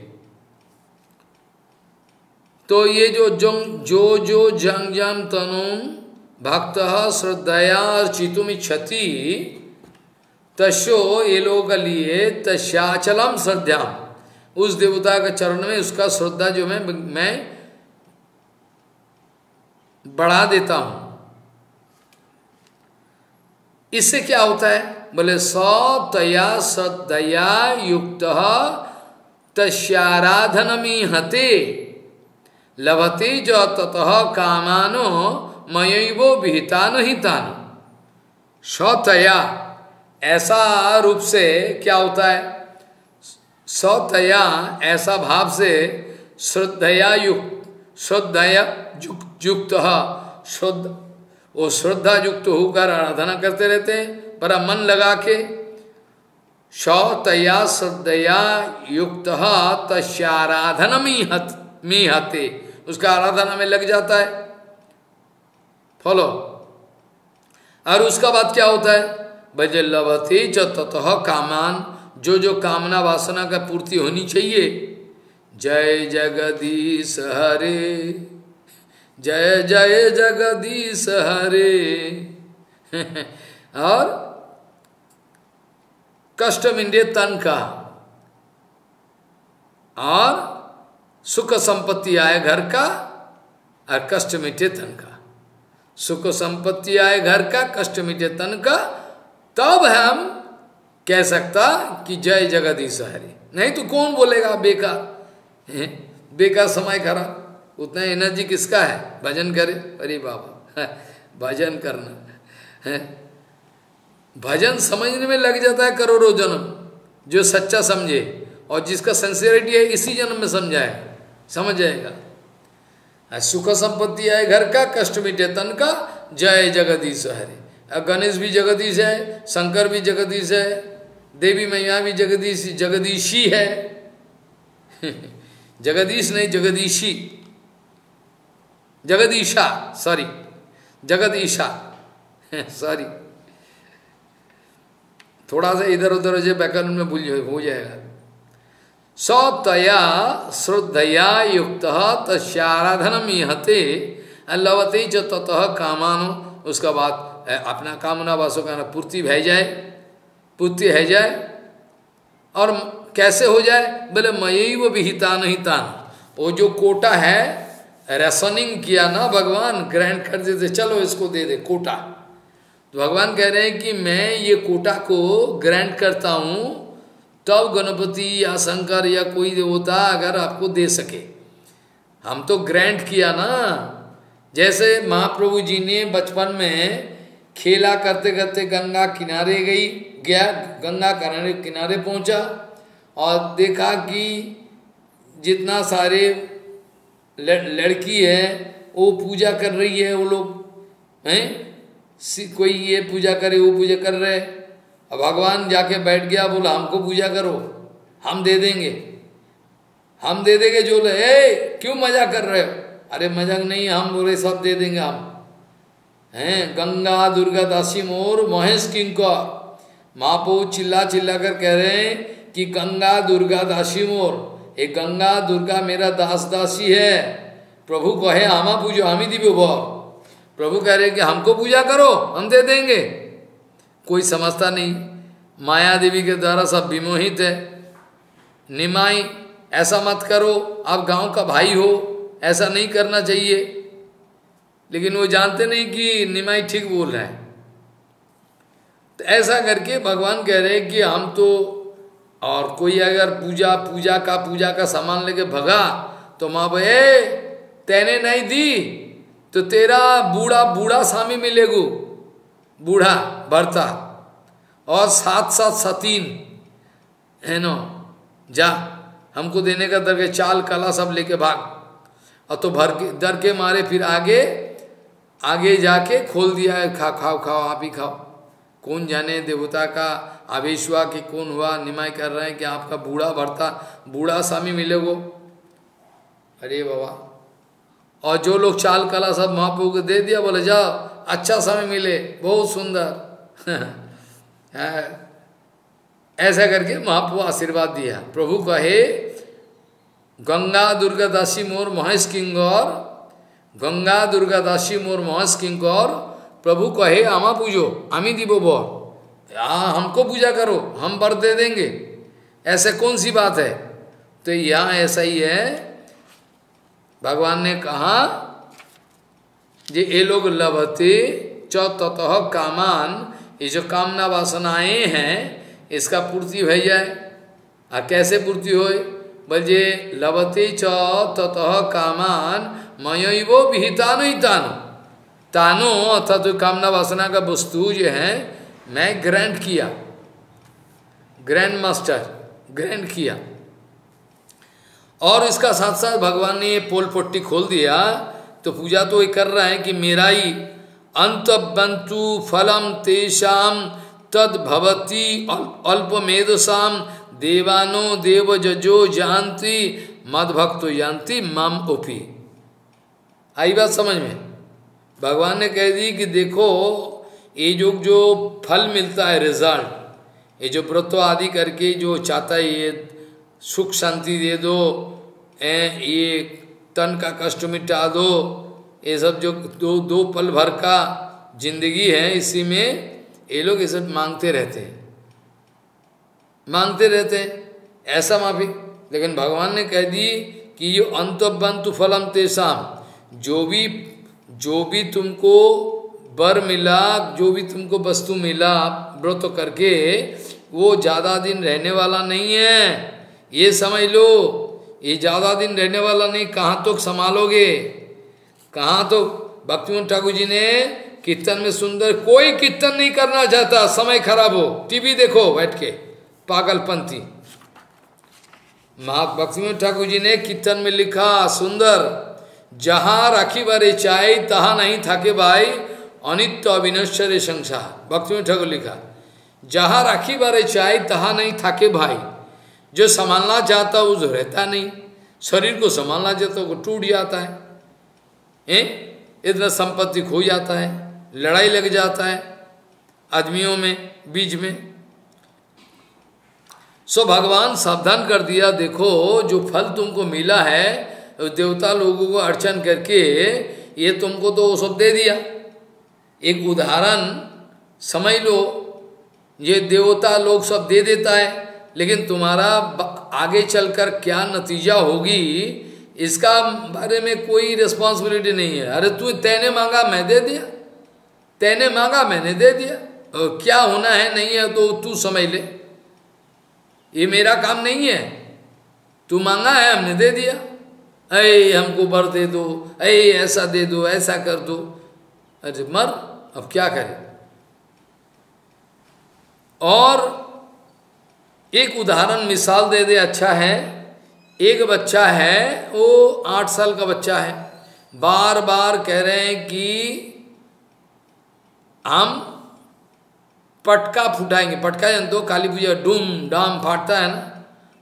तो ये जो जंग जो जो जंग जम तनु भक्त श्रद्धया अर्चितुम इच्छति तस्यो, ये लोगों के लिए तस्याचलम श्रद्धा, उस देवता के चरण में उसका श्रद्धा जो मैं मैं बढ़ा देता हूँ। इससे क्या होता है? बोले स तया श्रद्धया युक्त तस्याराधनमीहते लभते ज ततः कामानो मयैव विहितान हितान। सतया ऐसा रूप से क्या होता है? सतया ऐसा भाव से श्रद्धया युक्त, श्रद्धया युक्त युक्त श्रद्ध वो श्रद्धा युक्त होकर आराधना करते रहते हैं, बड़ा मन लगा के। सतया श्रद्धया युक्त तस्याराधन मीहत मीहते, उसका आराधना में लग जाता है, फॉलो। और उसका बाद क्या होता है? भजे लभते च ततः कामान, जो जो कामना वासना का पूर्ति होनी चाहिए। जय जगदीश हरे, जय जय जगदीश हरे। और कष्ट विंदे तन का, और सुख संपत्ति आए घर का, और कष्ट मिटे तन का। सुख संपत्ति आए घर का, कष्ट मिटे तन का, तब हम कह सकता कि जय जगदीश हरे। नहीं तो कौन बोलेगा बेकार, बेकार समय खराब, उतना एनर्जी किसका है? भजन करे, अरे बाबा भजन करना, भजन समझने में लग जाता है करोड़ों जन्म, जो सच्चा समझे और जिसका सिंसियरिटी है इसी जन्म में समझाए समझ जाएगा। सुख संपत्ति आए घर का, कष्ट मिटे तन का, जय जगदीश हरे। गणेश भी जगदीश है, शंकर भी जगदीश है, देवी मैया भी जगदीश जगदीशी है। जगदीश नहीं, जगदीशी, जगदीशा, सॉरी जगदीशा, सॉरी थोड़ा सा इधर उधर हो जाए, व्याकरण में भूल हो जाएगा। सतया श्रद्धया युक्त तस्याराधनमीहते लभते च ततः कामानो, उसका बात अपना कामना वासों का पूर्ति भय जाए, पूर्ति है जाए। और कैसे हो जाए? बोले मयैव विहितान हितान, वो जो कोटा है रेशनिंग किया ना भगवान, ग्रहण कर देते, चलो इसको दे दे कोटा। तो भगवान कह रहे हैं कि मैं ये कोटा को ग्रहण करता हूँ, तब गणपति या शंकर या कोई देवता अगर आपको दे सके। हम तो ग्रैंड किया ना, जैसे महाप्रभु जी ने बचपन में खेला करते करते गंगा किनारे गई गया गंगा किनारे किनारे पहुंचा और देखा कि जितना सारे लड़की है वो पूजा कर रही है, वो लोग हैं, कोई ये पूजा करे वो पूजा कर रहे। भगवान जाके बैठ गया, बोला हमको पूजा करो, हम दे देंगे, हम दे देंगे। जो ले क्यों मजा कर रहे हो? अरे मजाक नहीं, हम बोले सब दे देंगे हम हैं। गंगा दुर्गा दासी मोर महेश किंकर, मापो चिल्ला चिल्ला कर कह रहे हैं कि गंगा दुर्गा दासी मोर, ये गंगा दुर्गा मेरा दास दासी है। प्रभु कहे हमा पूजो हम ही दिव्य भव, प्रभु कह रहे कि हमको पूजा करो हम दे देंगे। कोई समझता नहीं, माया देवी के द्वारा सब विमोहित है। निमाई ऐसा मत करो, आप गांव का भाई हो, ऐसा नहीं करना चाहिए। लेकिन वो जानते नहीं कि निमाई ठीक बोल रहा है। तो ऐसा करके भगवान कह रहे हैं कि हम तो, और कोई अगर पूजा पूजा का पूजा का सामान लेके भगा तुम अब ए तेने नहीं दी तो तेरा बूढ़ा बूढ़ा स्वामी मिलेगो, बूढ़ा भरता और साथ साथ सतीन है नो, जा हमको देने का दर के चाल कला सब लेके भाग। और तो भर के डर के मारे फिर आगे आगे जाके खोल दिया है, खा खाओ खाओ आप ही खाओ। कौन जाने देवता का आवेश हुआ कि कौन हुआ, निमाय कर रहे हैं कि आपका बूढ़ा भरता बूढ़ा स्वामी मिलेगो। अरे बाबा, और जो लोग चाल कला सब महाप्रभु को दे दिया, बोले जाओ अच्छा स्वामी मिले, बहुत सुंदर। ऐसा करके महाप्रभु आशीर्वाद दिया। प्रभु कहे गंगा दुर्गा दासी मोर महेश किंगौर, गंगा दुर्गा दासी मोर महेश किंगौर। प्रभु कहे आमा पूजो आमी दीबो बर, हमको पूजा करो हम बर दे देंगे, ऐसे कौन सी बात है। तो यहाँ ऐसा ही है, भगवान ने कहा जे ये लोग लभते चौतः कामान, ये जो कामना वासनाएं हैं इसका पूर्ति हो जाए। आ कैसे पूर्ति हो, बजे लवते च ततः कामान मयोइव विहितान तानो तानो, अर्थात तो कामना वासना का वस्तु जो है मैं ग्रैंड किया, ग्रैंड मास्टर ग्रैंड किया। और इसका साथ साथ भगवान ने ये पोल पट्टी खोल दिया। तो पूजा तो ये कर रहा है कि मेरा ही अंत बंतु फलम तेषाम तद भवती अल्पमेधसाम देवानो देव जजो जानती मद भक्तो जानती माम ओपी। आई बात समझ में? भगवान ने कह दी कि देखो ये जो जो फल मिलता है, रिजल्ट, ये जो व्रत आदि करके जो चाहता है ये सुख शांति दे दो, ए ये तन का कष्ट मिटा दो, ये सब जो दो दो पल भर का जिंदगी है इसी में ये लोग ये सब मांगते रहते हैं, मांगते रहते हैं ऐसा माफी। लेकिन भगवान ने कह दी कि यो अंतबंतु फलम तेषाम, जो भी जो भी तुमको बर मिला, जो भी तुमको वस्तु मिला व्रत करके, वो ज़्यादा दिन रहने वाला नहीं है, ये समझ लो। ये ज़्यादा दिन रहने वाला नहीं, कहाँ तो संभालोगे, कहाँ तो। भक्तिमोहन ठाकुर जी ने कीर्तन में सुंदर, कोई कीर्तन नहीं करना चाहता, समय खराब हो, टीवी देखो बैठ के पागलपंथी। भक्तिमोहन ठाकुर जी ने कीर्तन में लिखा सुंदर, जहाँ राखी बारे चाहे तहाँ नहीं थाके भाई अनित्य अविनश्वर संसार। भक्तिमोहन ठाकुर लिखा, जहाँ राखी बारे चाहे तहाँ नहीं थाके भाई, जो संभालना चाहता वो जो रहता नहीं, शरीर को संभालना चाहता वो टूट जाता है, ए? इतना संपत्ति खो जाता है, लड़ाई लग जाता है आदमियों में बीच में। सो भगवान सावधान कर दिया, देखो जो फल तुमको मिला है देवता लोगों को अर्चन करके, ये तुमको तो वो सब दे दिया। एक उदाहरण समझ लो, ये देवता लोग सब दे देता है, लेकिन तुम्हारा आगे चलकर क्या नतीजा होगी इसका बारे में कोई रिस्पॉन्सिबिलिटी नहीं है। अरे तू तैने मांगा मैं दे दिया, तैने मांगा मैंने दे दिया, और क्या होना है नहीं है तो तू समझ ले, ये मेरा काम नहीं है। तू मांगा है हमने दे दिया, अरे हमको बर दे दो, अरे ऐसा दे दो ऐसा कर दो, अरे मर, अब क्या करे। और एक उदाहरण मिसाल दे दे अच्छा है। एक बच्चा है, वो आठ साल का बच्चा है, बार बार कह रहे हैं कि हम पटका फुटाएंगे, पटका जन दो काली पूजा डूम डाम फाटता है ना,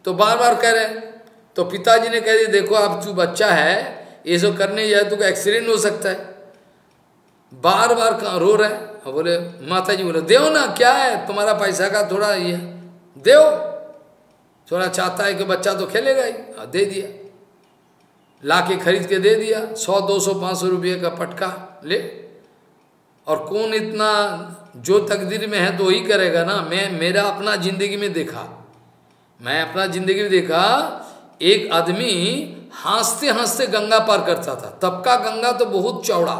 तो बार बार कह रहे हैं। तो पिताजी ने कह दिया देखो आप तू बच्चा है, ये सब करने जाए तो एक्सीडेंट हो सकता है, बार बार रो रहे हैं। और बोले माता जी, बोले देओ ना, क्या है तुम्हारा पैसा का थोड़ा ये देओ, थोड़ा चाहता है कि बच्चा तो खेलेगा ही, दे दिया, लाके खरीद के दे दिया सौ दो सौ पाँच सौ रुपये का पटका ले। और कौन इतना, जो तकदीर में है तो वही करेगा ना। मैं मेरा अपना जिंदगी में देखा, मैं अपना जिंदगी में देखा, एक आदमी हंसते हंसते गंगा पार करता था, तब का गंगा तो बहुत चौड़ा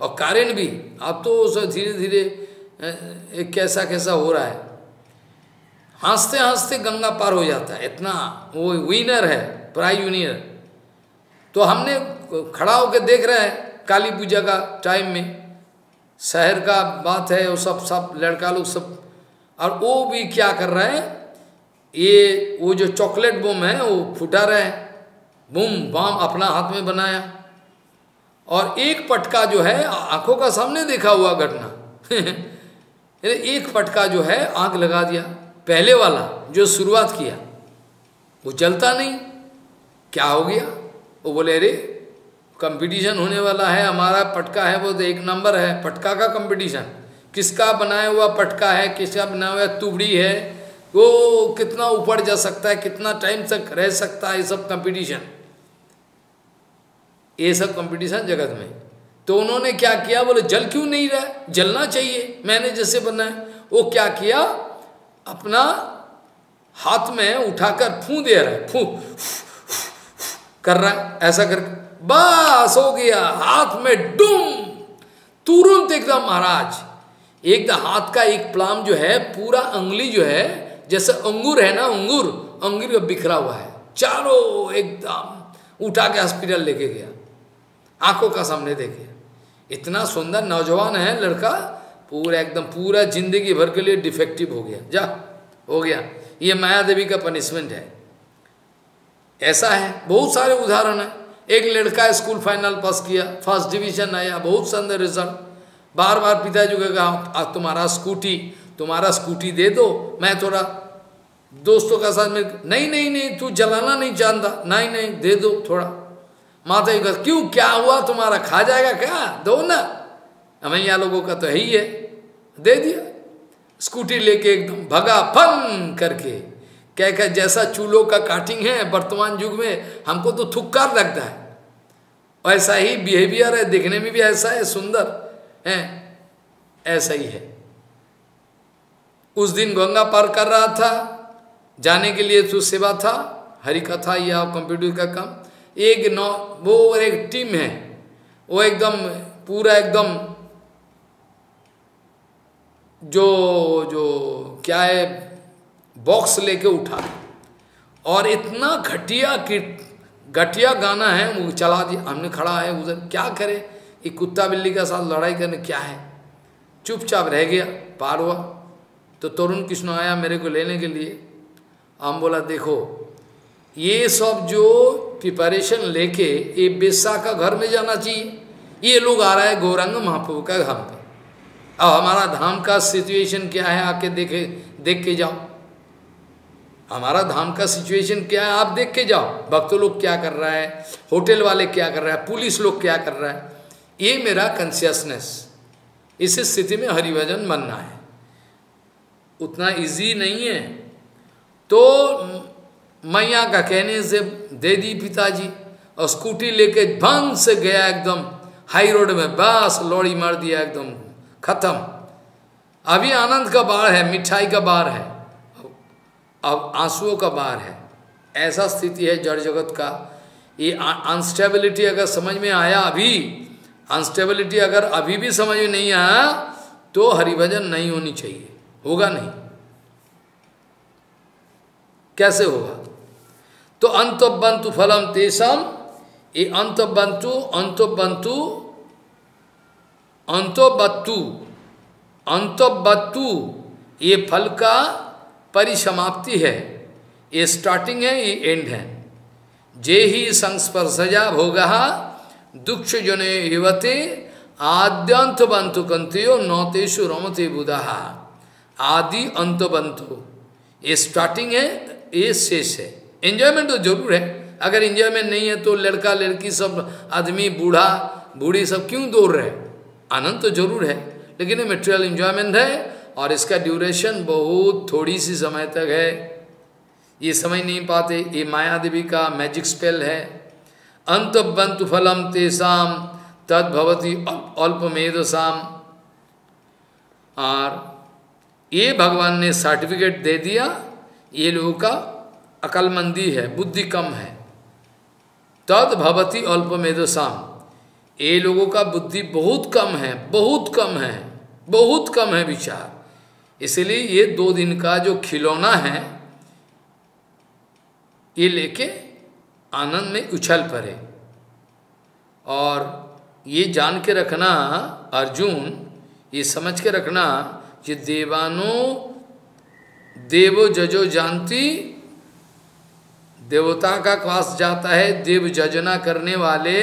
और कारण भी, अब तो धीरे धीरे कैसा कैसा हो रहा है, हंसते हंसते गंगा पार हो जाता है, इतना वो विनर है, प्राइज विनर। तो हमने खड़ा होकर देख रहे हैं काली पूजा का टाइम में, शहर का बात है, वो सब सब लड़का लोग सब, और वो भी क्या कर रहे हैं, ये वो जो चॉकलेट बम है वो फुटा रहे हैं, बम बम अपना हाथ में बनाया, और एक पटका जो है आंखों का सामने देखा हुआ घटना एक पटका जो है आग लगा दिया। पहले वाला जो शुरुआत किया वो चलता नहीं, क्या हो गया? वो बोले अरे कंपटीशन होने वाला है, हमारा पटका है वो तो एक नंबर है, पटका का कंपटीशन, किसका बनाया हुआ पटका है, किसका बनाया हुआ तुबड़ी है, वो कितना ऊपर जा सकता है, कितना टाइम तक रह सकता है, ये सब कंपटीशन, ये सब कंपटीशन जगत में। तो उन्होंने क्या किया, बोले जल क्यों नहीं रहा, जलना चाहिए, मैंने जैसे बनाया। वो क्या किया, अपना हाथ में उठाकर फूंक दे रहा है, फूंक कर रहा है ऐसा कर, बस हो गया, हाथ में डूम, तुरंत एकदम महाराज, एकदम हाथ का एक प्लाम जो है, पूरा अंगुली जो है, जैसे अंगूर है ना, अंगूर अंगूर का बिखरा हुआ है चारों, एकदम उठा के हॉस्पिटल लेके गया, आंखों का सामने देखे। इतना सुंदर नौजवान है लड़का, पूरा एकदम पूरा जिंदगी भर के लिए डिफेक्टिव हो गया, जा हो गया। ये माया देवी का पनिशमेंट है। ऐसा है, बहुत सारे उदाहरण है। एक लड़का स्कूल फाइनल पास किया, फर्स्ट डिवीजन आया, बहुत सुंदर रिजल्ट, बार बार पिताजी को कहा तुम्हारा स्कूटी तुम्हारा स्कूटी दे दो, मैं थोड़ा दोस्तों के साथ में, नहीं नहीं नहीं तू जलाना नहीं जानता, नहीं नहीं दे दो थोड़ा। माता जी का क्यों, क्या हुआ, तुम्हारा खा जाएगा क्या, दो ना, हमें यहाँ लोगों का तो यही है, दे दिया। स्कूटी लेके एकदम भगा, फन करके क्या क्या, जैसा चूल्हों का काटिंग है वर्तमान युग में, हमको तो थुक्कार लगता है, ऐसा ही बिहेवियर है, देखने में भी ऐसा है, सुंदर है, ऐसा ही है। उस दिन गंगा पार कर रहा था, जाने के लिए तो सेवा था, हरि कथा या कंप्यूटर का काम, एक नौ वो एक टीम है, वो एकदम पूरा एकदम जो जो क्या है बॉक्स लेके उठा, और इतना घटिया घटिया गाना है वो चला दिया। हमने खड़ा है उधर, क्या करे, ये कुत्ता बिल्ली के साथ लड़ाई करने क्या है, चुपचाप रह गया। पार हुआ तो तरुण कृष्ण आया मेरे को लेने के लिए, हम बोला देखो ये सब जो प्रिपरेशन लेके ये बेस्सा का घर में जाना चाहिए, ये लोग आ रहा है गौरांग महाप्रभु का धाम पे, अब हमारा धाम का सिचुएशन क्या है, आके देखे देख के जाओ, हमारा धाम का सिचुएशन क्या है, आप देख के जाओ, भक्तों लोग क्या कर रहा है, होटल वाले क्या कर रहा है, पुलिस लोग क्या कर रहा है, ये मेरा कॉन्शियसनेस, इस स्थिति में हरिभजन बनना है, उतना इजी नहीं है। तो मैया का कहने से दे दी पिताजी, और स्कूटी लेके भंग से गया एकदम हाई रोड में, बस लॉरी मार दिया एकदम खत्म। अभी आनंद का बाढ़ है, मिठाई का बाढ़ है, अब आंसुओं का बाढ़ है, ऐसा स्थिति है जड़ जगत का। ये अनस्टेबिलिटी अगर समझ में आया, अभी अनस्टेबिलिटी अगर अभी भी समझ में नहीं आया तो हरिभजन नहीं होनी चाहिए, होगा नहीं, कैसे होगा। तो अंतबंतु फलम तेषाम, ये अंतबंतु अंतबंतु अंतोबत्तु अंतोबत्तु, ये फल का परिसमाप्ति है, ये स्टार्टिंग है, ये एंड है। जे ही संस्पर्शजा भोगः दुक्ष जने युवते आद्यंत बंतु कंत्यो नौतेषु रमते बुधः, आदि अंत बंतु, ये स्टार्टिंग है, ये शेष है। एंजॉयमेंट तो जरूर है, अगर एंजॉयमेंट नहीं है तो लड़का लड़की सब आदमी बूढ़ा बूढ़ी सब क्यों दौड़ रहे हैं, आनंद तो जरूर है, लेकिन ये मटेरियल एंजॉयमेंट है, और इसका ड्यूरेशन बहुत थोड़ी सी समय तक है, ये समझ नहीं पाते, ये माया देवी का मैजिक स्पेल है। अंत बंतु फलम तेसाम तद्भवती अल्पमेधसाम, और ये भगवान ने सर्टिफिकेट दे दिया, ये लोगों का अकलमंदी है, बुद्धि कम है। तद्भवती अल्पमेधसाम, ये लोगों का बुद्धि बहुत कम है, बहुत कम है, बहुत कम है विचार, इसलिए ये दो दिन का जो खिलौना है ये लेके आनंद में उछल पड़े। और ये जान के रखना अर्जुन, ये समझ के रखना कि देवानो देवो जजो जानती, देवता का पास जाता है देव जजना करने वाले,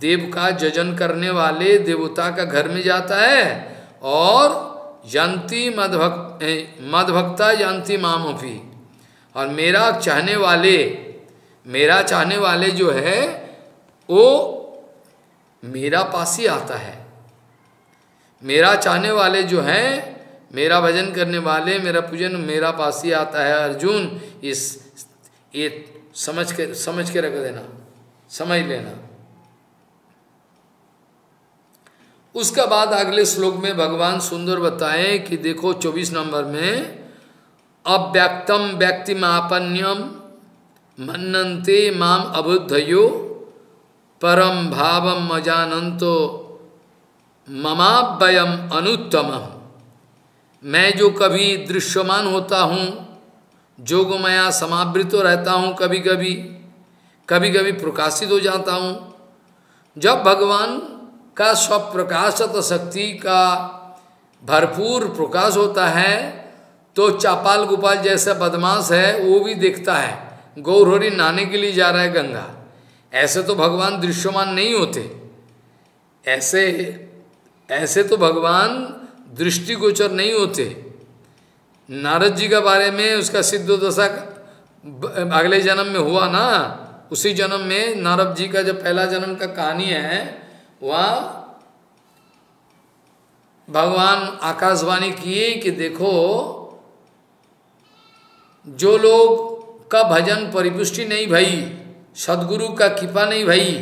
देव का जजन करने वाले देवता का घर में जाता है। और जानती मदभक्त मदभक्ता जानती मामोफी, और मेरा चाहने वाले, मेरा चाहने वाले जो है वो मेरा पास ही आता है। मेरा चाहने वाले जो हैं, मेरा भजन करने वाले, मेरा पूजन मेरा पास ही आता है। अर्जुन इस ये समझ के समझ के रख देना, समझ लेना। उसका बाद अगले श्लोक में भगवान सुंदर बताएं कि देखो चौबीस नंबर में अव्यक्तम व्यक्तिमापन्यम मन्नन्ते माम अबुद्धयो परम भावम मजानन्तो ममाभयम अनुत्तमम। मैं जो कभी दृश्यमान होता हूँ, जोगमया समावृत रहता हूँ, कभी कभी कभी कभी प्रकाशित हो जाता हूँ। जब भगवान का सब प्रकाशत शक्ति का भरपूर प्रकाश होता है तो चापाल गोपाल जैसा बदमाश है वो भी देखता है गौरहरि नहाने के लिए जा रहा है गंगा। ऐसे तो भगवान दृश्यमान नहीं होते, ऐसे ऐसे तो भगवान दृष्टिगोचर नहीं होते। नारद जी के बारे में उसका सिद्धोदशा अगले जन्म में हुआ ना, उसी जन्म में नारद जी का जो पहला जन्म का कहानी है, वह भगवान आकाशवाणी किए कि देखो जो लोग का भजन परिपुष्टि नहीं भई, सदगुरु का कृपा नहीं भई,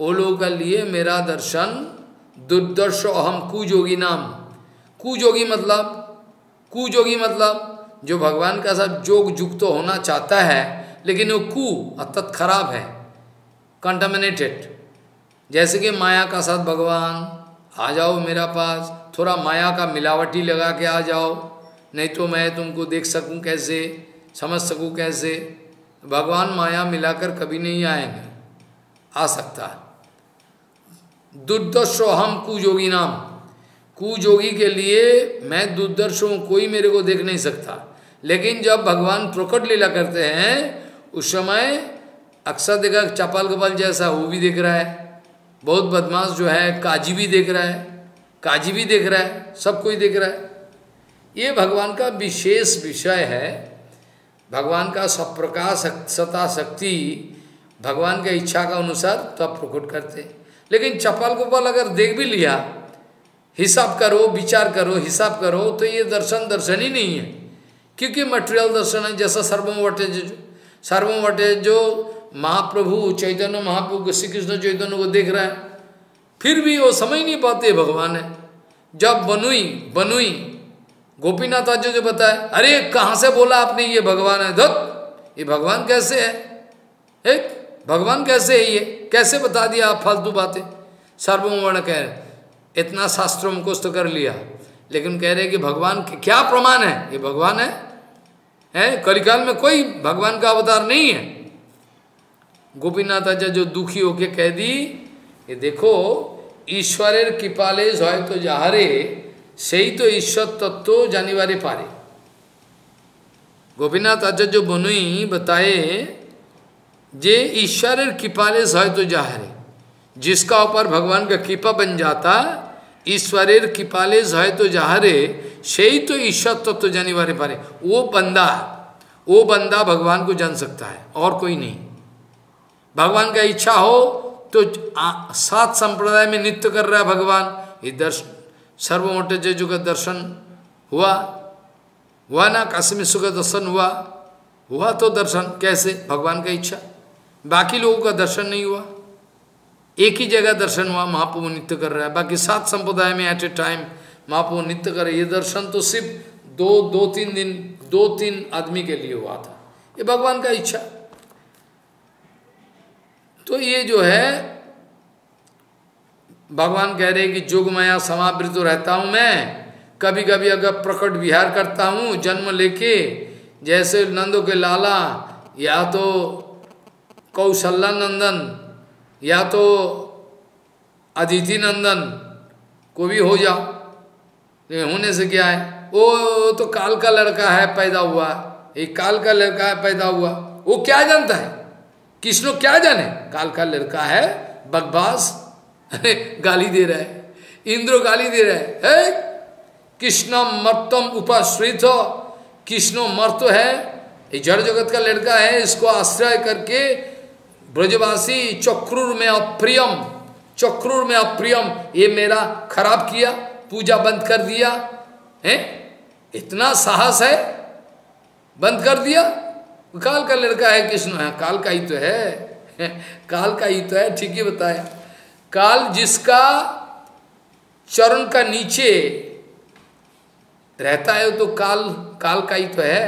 वो लोगों का लिए मेरा दर्शन दुर्दर्श अहम कुजोगी नाम। कुजोगी मतलब कुजोगी मतलब जो भगवान का साथ जोग युक्त तो होना चाहता है, लेकिन वो कु अर्थात खराब है, कंटामिनेटेड। जैसे कि माया का साथ भगवान आ जाओ मेरा पास, थोड़ा माया का मिलावटी लगा के आ जाओ, नहीं तो मैं तुमको देख सकूं कैसे, समझ सकूं कैसे। भगवान माया मिलाकर कभी नहीं आएंगे, आ सकता है। दुर्दशो हम कुजोगी नाम, कुजोगी के लिए मैं दुर्दर्श हूँ, कोई मेरे को देख नहीं सकता। लेकिन जब भगवान प्रकट लीला करते हैं उस समय अक्सर देखा चापाल गोपाल जैसा वो भी देख रहा है, बहुत बदमाश जो है काजी भी देख रहा है, काजी भी देख रहा है, सब कोई देख रहा है। ये भगवान का विशेष विषय है। भगवान का सब प्रकाश सता शक्ति भगवान के इच्छा का अनुसार तब प्रकट करते। लेकिन चापाल गोपाल अगर देख भी लिया, हिसाब करो, विचार करो, हिसाब करो तो ये दर्शन दर्शन ही नहीं है, क्योंकि मटेरियल दर्शन है। जैसा सर्वमवटे सर्वमवटे जो महाप्रभु चैतन्य महाप्रभु श्री कृष्ण चैतन्य को देख रहा है, फिर भी वो समझ नहीं पाते भगवान है। जब बनुई बनुई गोपीनाथ आचार्य जो बताए, अरे कहाँ से बोला आपने ये भगवान है, धत ये भगवान कैसे है, एक भगवान कैसे है, ये कैसे बता दिया आप फालतू बातें। सर्वमवर्ण कह रहे, इतना शास्त्रों मुखस्त कर लिया, लेकिन कह रहे कि भगवान के क्या प्रमाण है, ये भगवान है, है? कलिकाल में कोई भगवान का अवतार नहीं है। गोपीनाथ आचार्य जो दुखी होके कह दी, ये देखो ईश्वरेर कृपाले हयतो जाहारे सेई तो ईश्वर तत्व जानिबारे पारे। गोपीनाथ आचार्य जो बनुई बताए जे ईश्वरेर कृपाले हयतो जाहारे, जिसका ऊपर भगवान का कृपा बन जाता, ईश्वरेर कृपाले हयतो जाहारे सेई तो ईश्वर तत्व जानिबारे पारे। वो बंदा वो बंदा भगवान को जान सकता है और कोई नहीं। भगवान का इच्छा हो तो सात संप्रदाय में नृत्य कर रहा है भगवान, ये दर्शन सर्वमोटे जजु का दर्शन हुआ हुआ ना, काशी का दर्शन हुआ हुआ तो दर्शन कैसे, भगवान का इच्छा। बाकी लोगों का दर्शन नहीं हुआ, एक ही जगह दर्शन हुआ, महाप्रभु नृत्य कर रहा है। बाकी सात संप्रदाय में एट ए टाइम महाप्रभु नृत्य कर रहे, ये दर्शन तो सिर्फ दो दो तीन दिन दो तीन आदमी के लिए हुआ था, ये भगवान का इच्छा। तो ये जो है भगवान कह रहे कि जोगमाया समावृत रहता हूँ मैं, कभी कभी अगर प्रकट विहार करता हूँ जन्म लेके, जैसे नंदों के लाला या तो कौशल्य नंदन या तो अदिति नंदन को भी हो जाओ, होने से क्या है, वो तो काल का लड़का है पैदा हुआ, एक काल का लड़का है पैदा हुआ, वो क्या जानता है, कृष्ण क्या जाने, काल का लड़का है बकवास, गाली दे रहा है, इंद्र गाली दे रहा है, कृष्ण मर्तम उपाश्रित, कृष्ण मर्त है, ये जड़ जगत का लड़का है, इसको आश्रय करके ब्रजवासी चक्रूर में अप्रियम, चक्रूर में अप्रियम, ये मेरा खराब किया, पूजा बंद कर दिया है, इतना साहस है, बंद कर दिया, काल का लड़का है कृष्ण है, काल का ही तो है, काल का ही तो है, ठीक ही बताया, काल जिसका चरण का नीचे रहता है तो काल काल का ही तो है,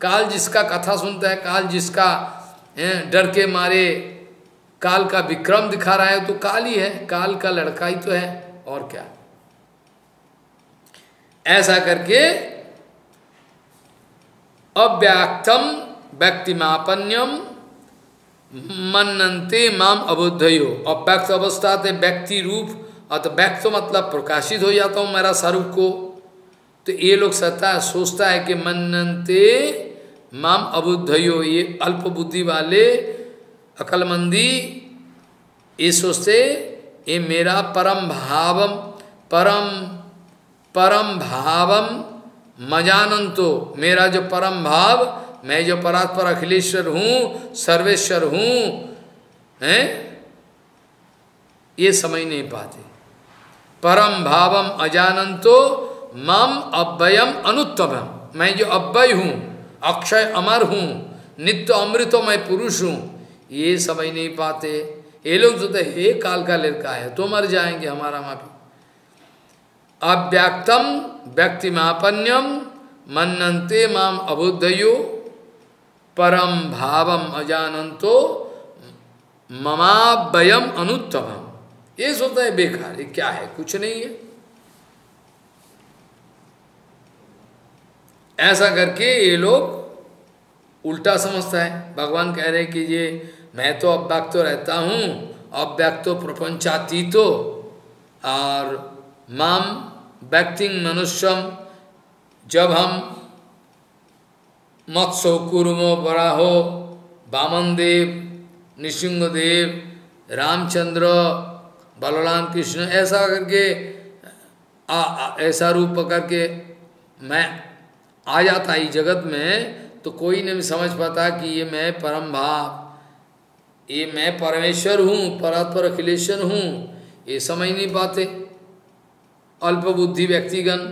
काल जिसका कथा सुनता है, काल जिसका डर के मारे काल का विक्रम दिखा रहा है तो काल ही है, काल का लड़का ही तो है, और क्या। ऐसा करके अव्याक्तम व्यक्तिमापन्यम मनन्ते माम अबोधयो, अव्यक्त अवस्था थे व्यक्ति रूप, अत व्यक्त मतलब प्रकाशित हो जाता हूँ मेरा स्वरूप को, तो ये लोग सता सोचता है कि मनन्ते माम अबोधयो, ये अल्प बुद्धि वाले अकलमंदी ये सोचते ये मेरा परम भावम, परम परम भावम मजानंतो, मेरा जो परम भाव, मैं जो परात्पर अखिलेश्वर हूँ, सर्वेश्वर हूँ, हैं, ये समझ नहीं पाते। परम भावम अजानंतो मम अव्ययम अनुत्तमम, मैं जो अव्यय हूँ, अक्षय अमर हूँ, नित्य अमृतो मैं पुरुष हूँ, ये समझ नहीं पाते। ये लोग सोचते हे काल का लड़का है तो मर जाएंगे, हमारा माफी। अव्यक्तम व्यक्तिमापन्यम मनन्ते माम अबुद्धयो परम भावम अजानंतो ममाव्ययम अनुत्तमम, ये सोचता है बेकार, ये क्या है, कुछ नहीं है। ऐसा करके ये लोग उल्टा समझता है। भगवान कह रहे कि ये मैं तो अव्यक्त रहता हूँ, अव्यक्त प्रपंचातीतो, और माम व्यक्तिं मनुष्यम, जब हम मत्सो कुर्मो बराहो, वामन देव, नृसिंहदेव, रामचंद्र, बलराम कृष्ण, ऐसा करके आ, आ, ऐसा रूप पकड़ के मैं आ जाता ही जगत में, तो कोई नहीं समझ पाता कि ये मैं परम भाव, ये मैं परमेश्वर हूँ, परात्पर अखिलेश्वर हूँ, ये समझ नहीं पाते अल्प बुद्धि व्यक्तिगण।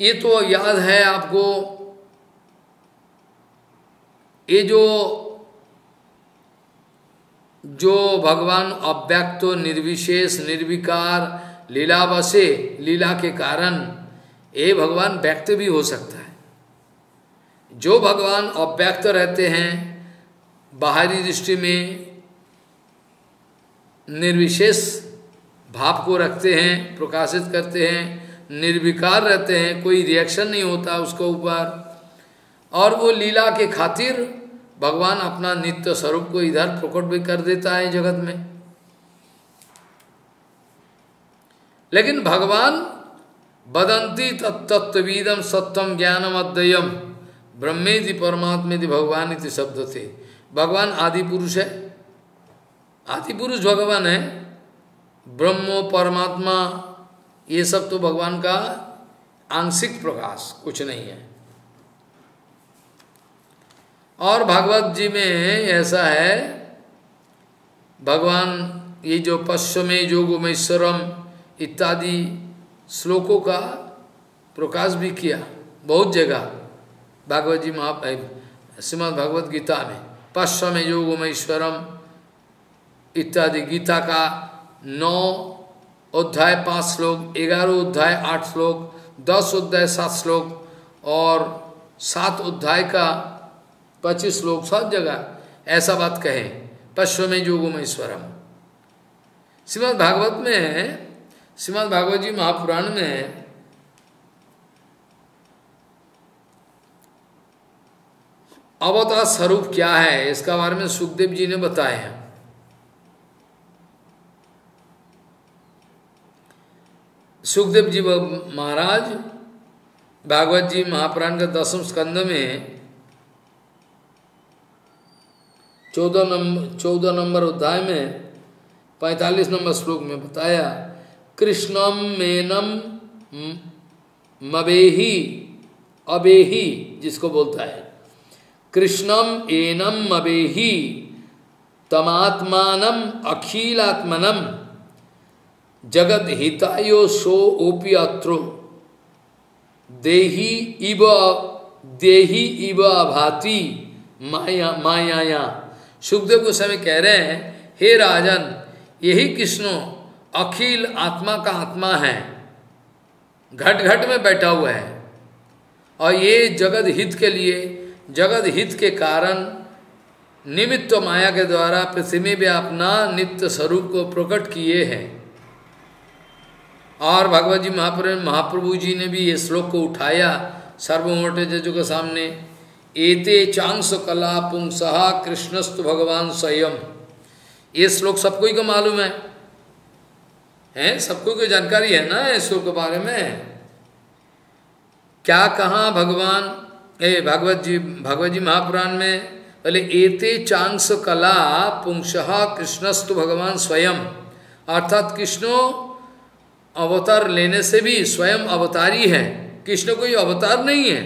ये तो याद है आपको, ये जो जो भगवान अव्यक्त निर्विशेष निर्विकार लीलावशे, लीला के कारण ये भगवान व्यक्त भी हो सकता है। जो भगवान अव्यक्त रहते हैं बाहरी दृष्टि में, निर्विशेष भाव को रखते हैं, प्रकाशित करते हैं, निर्विकार रहते हैं, कोई रिएक्शन नहीं होता उसके ऊपर, और वो लीला के खातिर भगवान अपना नित्य स्वरूप को इधर प्रकट भी कर देता है जगत में। लेकिन भगवान वदंती तत्तत्वीदम सत्यम ज्ञानम अद्वयम ब्रह्मेति परमात्मेति भगवान इति शब्द थे। भगवान आदि पुरुष है, आदि पुरुष भगवान है, ब्रह्मो परमात्मा ये सब तो भगवान का आंशिक प्रकाश, कुछ नहीं है। और भागवत जी में ऐसा है, भगवान ये जो पश्चिमे योगमेश्वरम इत्यादि श्लोकों का प्रकाश भी किया बहुत जगह, भागवत जी महा श्रीमद् भागवत गीता में पश्चिमे योगमेश्वरम इत्यादि, गीता का नौ अध्याय पाँच श्लोक, ग्यारह अध्याय आठ श्लोक, दस अध्याय सात श्लोक, और सात अध्याय का पच्चीस श्लोक, सब जगह ऐसा बात कहे पश्चिमे योगमेश्वरम। श्रीमद् भागवत में, श्रीमद् भागवत जी महापुराण में अवतार स्वरूप क्या है, इसका बारे में सुखदेव जी ने बताया है। सुखदेव जी महाराज भागवत जी महापुराण के दसम स्कंद में चौदह नंबर चौदह नंबर अध्याय में पैंतालीस नंबर श्लोक में बताया, कृष्णम मेनम मबेही अबेही जिसको बोलता है, कृष्णम एनम मबेही तमात्मानम अखिलात्मनम जगत हितायो सो ओपियात्रो देही इव देही इव भाति माया मायाया। सुखदेव गोस्वामी कह रहे हैं, हे राजन, यही कृष्ण अखिल आत्मा का आत्मा है, घट घट में बैठा हुआ है, और ये जगत हित के लिए, जगत हित के कारण निमित्त माया के द्वारा पृथ्वी में अपना नित्य स्वरूप को प्रकट किए हैं। और भगवत जी महाप्रभु महाप्रभु जी ने भी ये श्लोक को उठाया सर्वमोटे जजों के सामने, एते चांस कला पुंसः कृष्णस्तु भगवान स्वयं। ये श्लोक सबको ही को मालूम है, हैं सबको को जानकारी है ना इस श्लोक के बारे में। क्या कहा भगवान ए भागवत जी भागवत जी महापुराण में, पहले एते चांस कला पुंसः कृष्णस्तु भगवान स्वयं, अर्थात कृष्णो अवतार लेने से भी स्वयं अवतारी है, कृष्ण कोई अवतार नहीं है।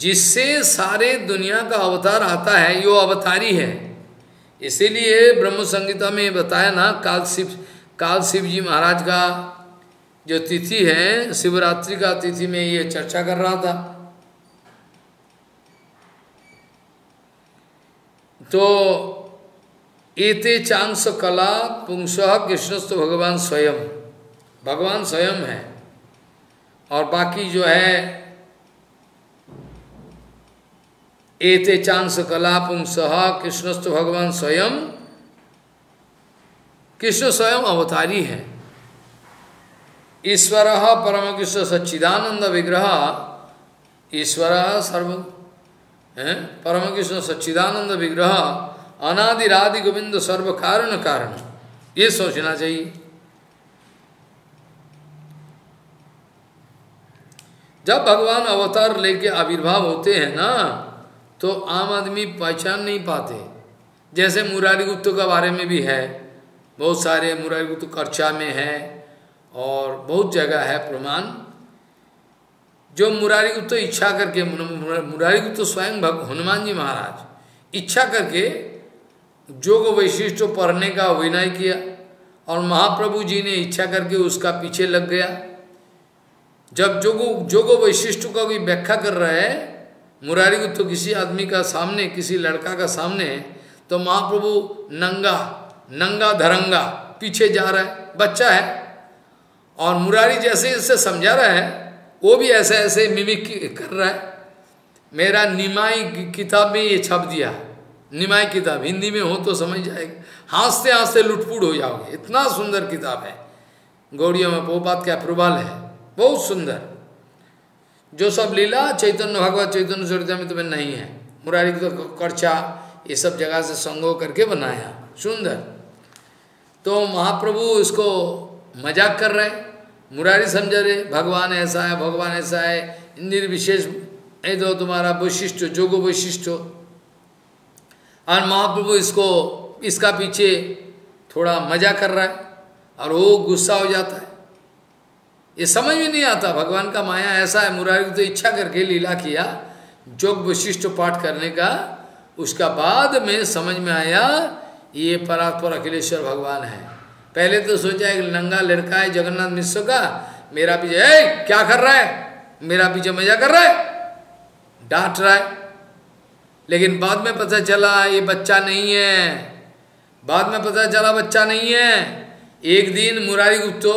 जिससे सारे दुनिया का अवतार आता है यो अवतारी है। इसीलिए ब्रह्म संहिता में बताया ना, काल शिव काल शिव जी महाराज का जो तिथि है, शिवरात्रि का तिथि में ये चर्चा कर रहा था। तो एते चांस कला पुंसः कृष्णस्तु भगवान स्वयं, भगवान स्वयं है। और बाकी जो है एते चांस कला पुंसः कृष्णस्तु भगवान स्वयं, कृष्ण स्वयं अवतारी है। ईश्वरः परम कृष्ण सच्चिदानंद विग्रह, ईश्वरः सर्व परम कृष्ण सच्चिदानंद विग्रह अनादिरादि गोविंद सर्व कारण कारण, ये सोचना चाहिए। जब भगवान अवतार लेके आविर्भाव होते हैं ना, तो आम आदमी पहचान नहीं पाते। जैसे मुरारी गुप्त के बारे में भी है, बहुत सारे मुरारी गुप्त कर्चा में है और बहुत जगह है प्रमाण। जो मुरारी गुप्त इच्छा करके, मुरारी गुप्त स्वयं हनुमान जी महाराज इच्छा करके योग वैशिष्ट पढ़ने का अभिनय किया, और महाप्रभु जी ने इच्छा करके उसका पीछे लग गया। जब योग योग वैशिष्ट का कोई व्याख्या कर रहा है मुरारी गुप्त तो किसी आदमी का सामने, किसी लड़का का सामने, तो महाप्रभु नंगा नंगा धरंगा पीछे जा रहा है, बच्चा है, और मुरारी जैसे इससे समझा रहा है वो भी ऐसे ऐसे मिमिक कर रहा है। मेरा निमाई किताब में ये छप दिया, निमाय किताब हिंदी में हो तो समझ जाएगा, हंसते हंसते लुटपुट हो जाओगे, इतना सुंदर किताब है। गौड़ियों में प्रभुपाद का अप्रूवल है, बहुत सुंदर। जो सब लीला चैतन्य भागवत चैतन्य चरितामृत में नहीं है, मुरारी का कर्चा ये सब जगह से संगो करके बनाया सुंदर। तो महाप्रभु इसको मजाक कर रहे, मुरारी समझा रहे भगवान ऐसा है, भगवान ऐसा है, निर्विशेष ऐ दो तुम्हारा वैशिष्ट जोगो वैशिष्ट। और महाप्रभु इसको इसका पीछे थोड़ा मजा कर रहा है और वो गुस्सा हो जाता है। ये समझ में नहीं आता भगवान का माया ऐसा है। मुरारी तो इच्छा करके लीला किया जोग वशिष्ठ पाठ करने का, उसका बाद में समझ में आया ये परात्पर अखिलेश्वर भगवान है। पहले तो सोचा एक नंगा लड़का है जगन्नाथ मिश्र का, मेरा पीछे ऐ क्या कर रहा है, मेरा पीछे मजा कर रहा है, डांट रहा है। लेकिन बाद में पता चला ये बच्चा नहीं है, बाद में पता चला बच्चा नहीं है। एक दिन मुरारी गुप्तो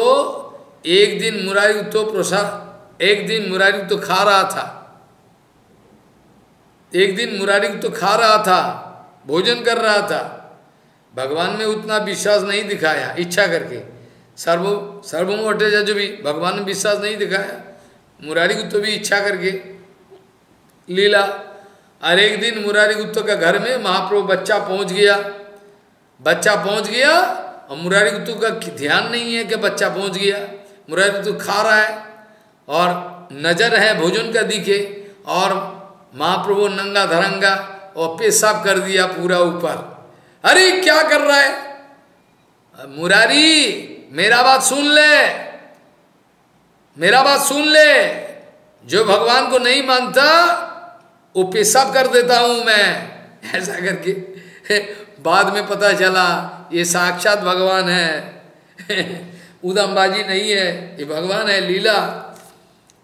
एक दिन मुरारी गुप्तो प्रसाद एक दिन मुरारी गुप्तो खा रहा था एक दिन मुरारी गुप्तो खा रहा था भोजन कर रहा था। भगवान में उतना विश्वास नहीं दिखाया इच्छा करके, सर्व सर्वमोटे जो भी भगवान में विश्वास नहीं दिखाया, मुरारी गुप्तो भी इच्छा करके लीला। और एक दिन मुरारी गुप्त का घर में महाप्रभु बच्चा पहुंच गया, बच्चा पहुंच गया और मुरारी गुप्त का ध्यान नहीं है कि बच्चा पहुंच गया। मुरारी गुप्त खा रहा है और नजर है भोजन का दिखे, और महाप्रभु नंगा धरंगा और पेशाब कर दिया पूरा ऊपर। अरे क्या कर रहा है मुरारी, मेरा बात सुन ले, मेरा बात सुन ले, जो भगवान को नहीं मानता वो पेशाब कर देता हूं मैं, ऐसा करके। बाद में पता चला ये साक्षात भगवान है, उदमबाजी नहीं है, ये भगवान है लीला।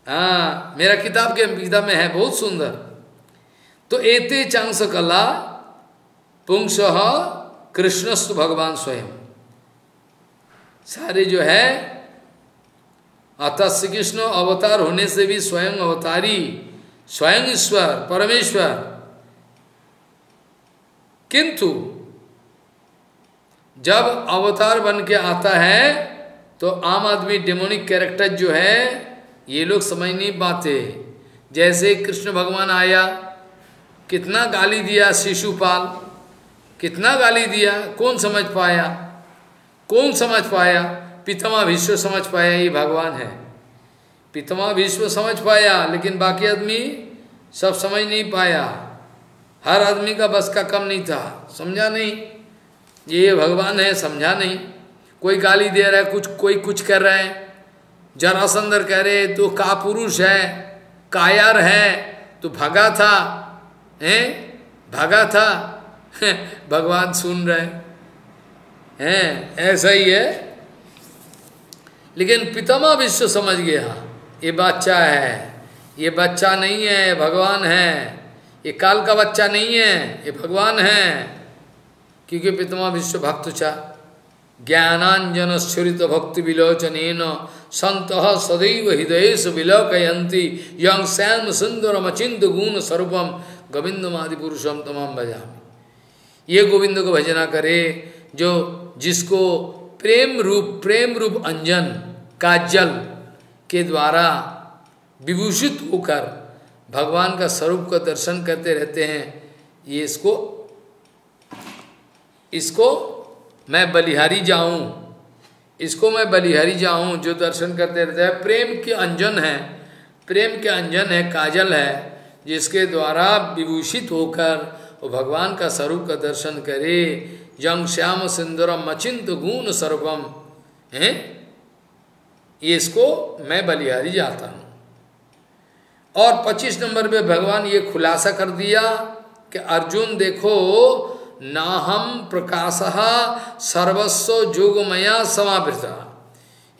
हाँ, मेरा किताब के किताब में है, बहुत सुंदर। तो एते चांस कला पुंस कृष्णस्तु भगवान स्वयं, सारे जो है अर्थात श्री कृष्ण अवतार होने से भी स्वयं अवतारी, स्वयं ईश्वर परमेश्वर। किंतु जब अवतार बन के आता है तो आम आदमी डेमोनिक कैरेक्टर जो है ये लोग समझ नहीं पाते। जैसे कृष्ण भगवान आया, कितना गाली दिया शिशुपाल, कितना गाली दिया, कौन समझ पाया, कौन समझ पाया? पितामह भीष्म समझ पाया ये भगवान है, पितामह भीष्म समझ पाया, लेकिन बाकी आदमी सब समझ नहीं पाया। हर आदमी का बस का कम नहीं था, समझा नहीं ये भगवान है, समझा नहीं। कोई गाली दे रहा है, कुछ कोई कुछ कर रहा है, जरासंदर कह रहे तो का पुरुष है, कायर है, तो भगा था, हैं भगा था। भगवान सुन रहे हैं, ऐसा ही है। लेकिन पितामह भीष्म समझ गया ये बच्चा है, ये बच्चा नहीं है, ये भगवान है, ये काल का बच्चा नहीं है, ये भगवान है। क्योंकि पितामह भीष्म भक्त चा ज्ञानांजनश्चरित भक्ति विलोचनेन संतः सदैव हृदयेषु विलोकयन्ति यं श्याम सुंदरम अचिंत गुण स्वरूपम गोविंदमादिपुरुषम तमाम भजामि। ये गोविंद को भजना करे जो जिसको प्रेम रूप प्रेम रूप अंजन काजल के द्वारा विभूषित होकर भगवान का स्वरूप का दर्शन करते रहते हैं। ये इसको इसको मैं बलिहारी जाऊं, इसको मैं बलिहारी जाऊं, जो दर्शन करते रहते हैं। प्रेम के अंजन है, प्रेम के अंजन है, काजल है, जिसके द्वारा विभूषित होकर वो भगवान का स्वरूप का दर्शन करे। जंग श्याम सुंदरम मचिंत गुण सर्वम है, ये इसको मैं बलिहारी जाता हूँ। और पच्चीस नंबर पे भगवान ये खुलासा कर दिया कि अर्जुन देखो, ना हम प्रकाशः सर्वस्व जोगमया समावृता,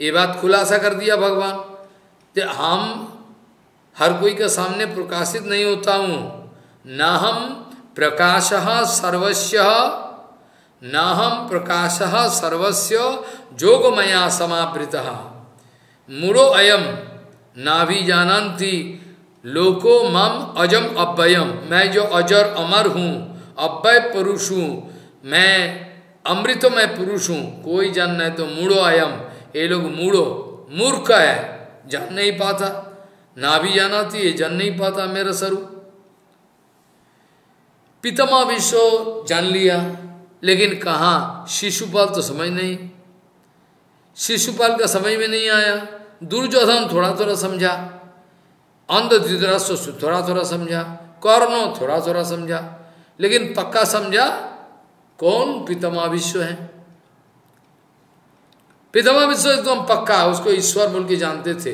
ये बात खुलासा कर दिया भगवान कि हम हर कोई के सामने प्रकाशित नहीं होता हूँ। ना हम प्रकाशः सर्वस्य ना हम प्रकाशः सर्वस्य जोगमया समावृतः मूढ़ो अयम नाभि जानन्ति लोको मम अजम अव्ययम। मैं जो अजर अमर हूँ, अव्यय पुरुष हूँ, मैं अमृतमय पुरुष हूँ, कोई जानना है तो मूढ़ो अयम, ये लोग मूढ़ो मूर्ख है, जान नहीं पाता, नाभि जानन्ति ये जान नहीं पाता मेरा स्वरूप। पितामह भीष्म जान लिया, लेकिन कहाँ शिशुपाल तो समझ नहीं, शिशुपाल का समझ में नहीं आया। दुर्योधन थोड़ा थोड़ा समझा, अंधधृतराष्ट्र थोड़ा थोड़ा समझा, कर्ण थोड़ा थोड़ा समझा, लेकिन पक्का समझा कौन पितामह भीष्म है। पितामह भीष्म एकदम पक्का उसको ईश्वर बोल के जानते थे,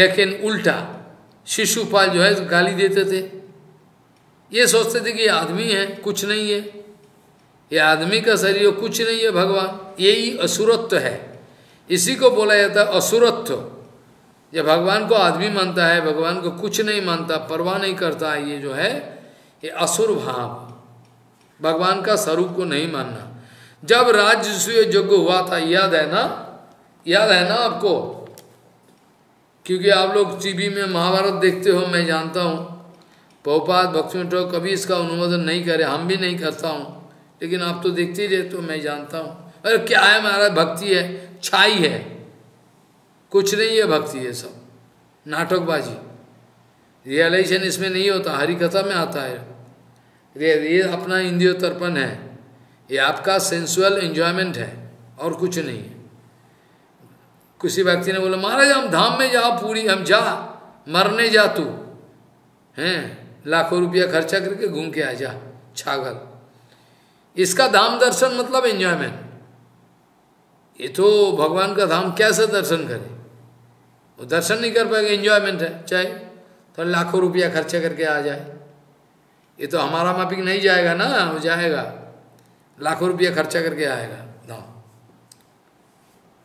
लेकिन उल्टा शिशुपाल जो है गाली देते थे। ये सोचते थे कि ये आदमी है, कुछ नहीं है, ये आदमी का शरीर कुछ नहीं है भगवान, यही असुरत्व है, इसी को बोला जाता है असुरत्व। जब भगवान को आदमी मानता है, भगवान को कुछ नहीं मानता, परवाह नहीं करता, ये जो है ये असुर भाव, भगवान का स्वरूप को नहीं मानना। जब राजसूय यज्ञ हुआ था, याद है ना, याद है ना आपको, क्योंकि आप लोग टीवी में महाभारत देखते हो, मैं जानता हूँ। प्रभुपाद भक्तिमंडल कभी इसका अनुमोदन नहीं करे, हम भी नहीं करता हूँ, लेकिन आप तो देखते ही रहते हो, मैं जानता हूँ। अरे क्या है महाराज, भक्ति है, छाई है, कुछ नहीं है भक्ति, ये सब नाटकबाजी। रियलाइजेशन इसमें नहीं होता, हरि कथा में आता है। ये ये अपना इंद्रिय तर्पण है, ये आपका सेंसुअल एंजॉयमेंट है और कुछ नहीं है। किसी व्यक्ति ने बोला महाराज हम धाम में जाओ पूरी, हम जा मरने जा तू हैं, लाखों रुपया खर्चा करके घूम के आ जा छागल। इसका धाम दर्शन मतलब एंजॉयमेंट, ये तो भगवान का धाम कैसे दर्शन करे, वो दर्शन नहीं कर पाएगा, एंजॉयमेंट है चाहे तो लाखों रुपया खर्चा करके आ जाए। ये तो हमारा मापिक नहीं जाएगा ना, वो जाएगा लाखों रुपया खर्चा करके आएगा धाम,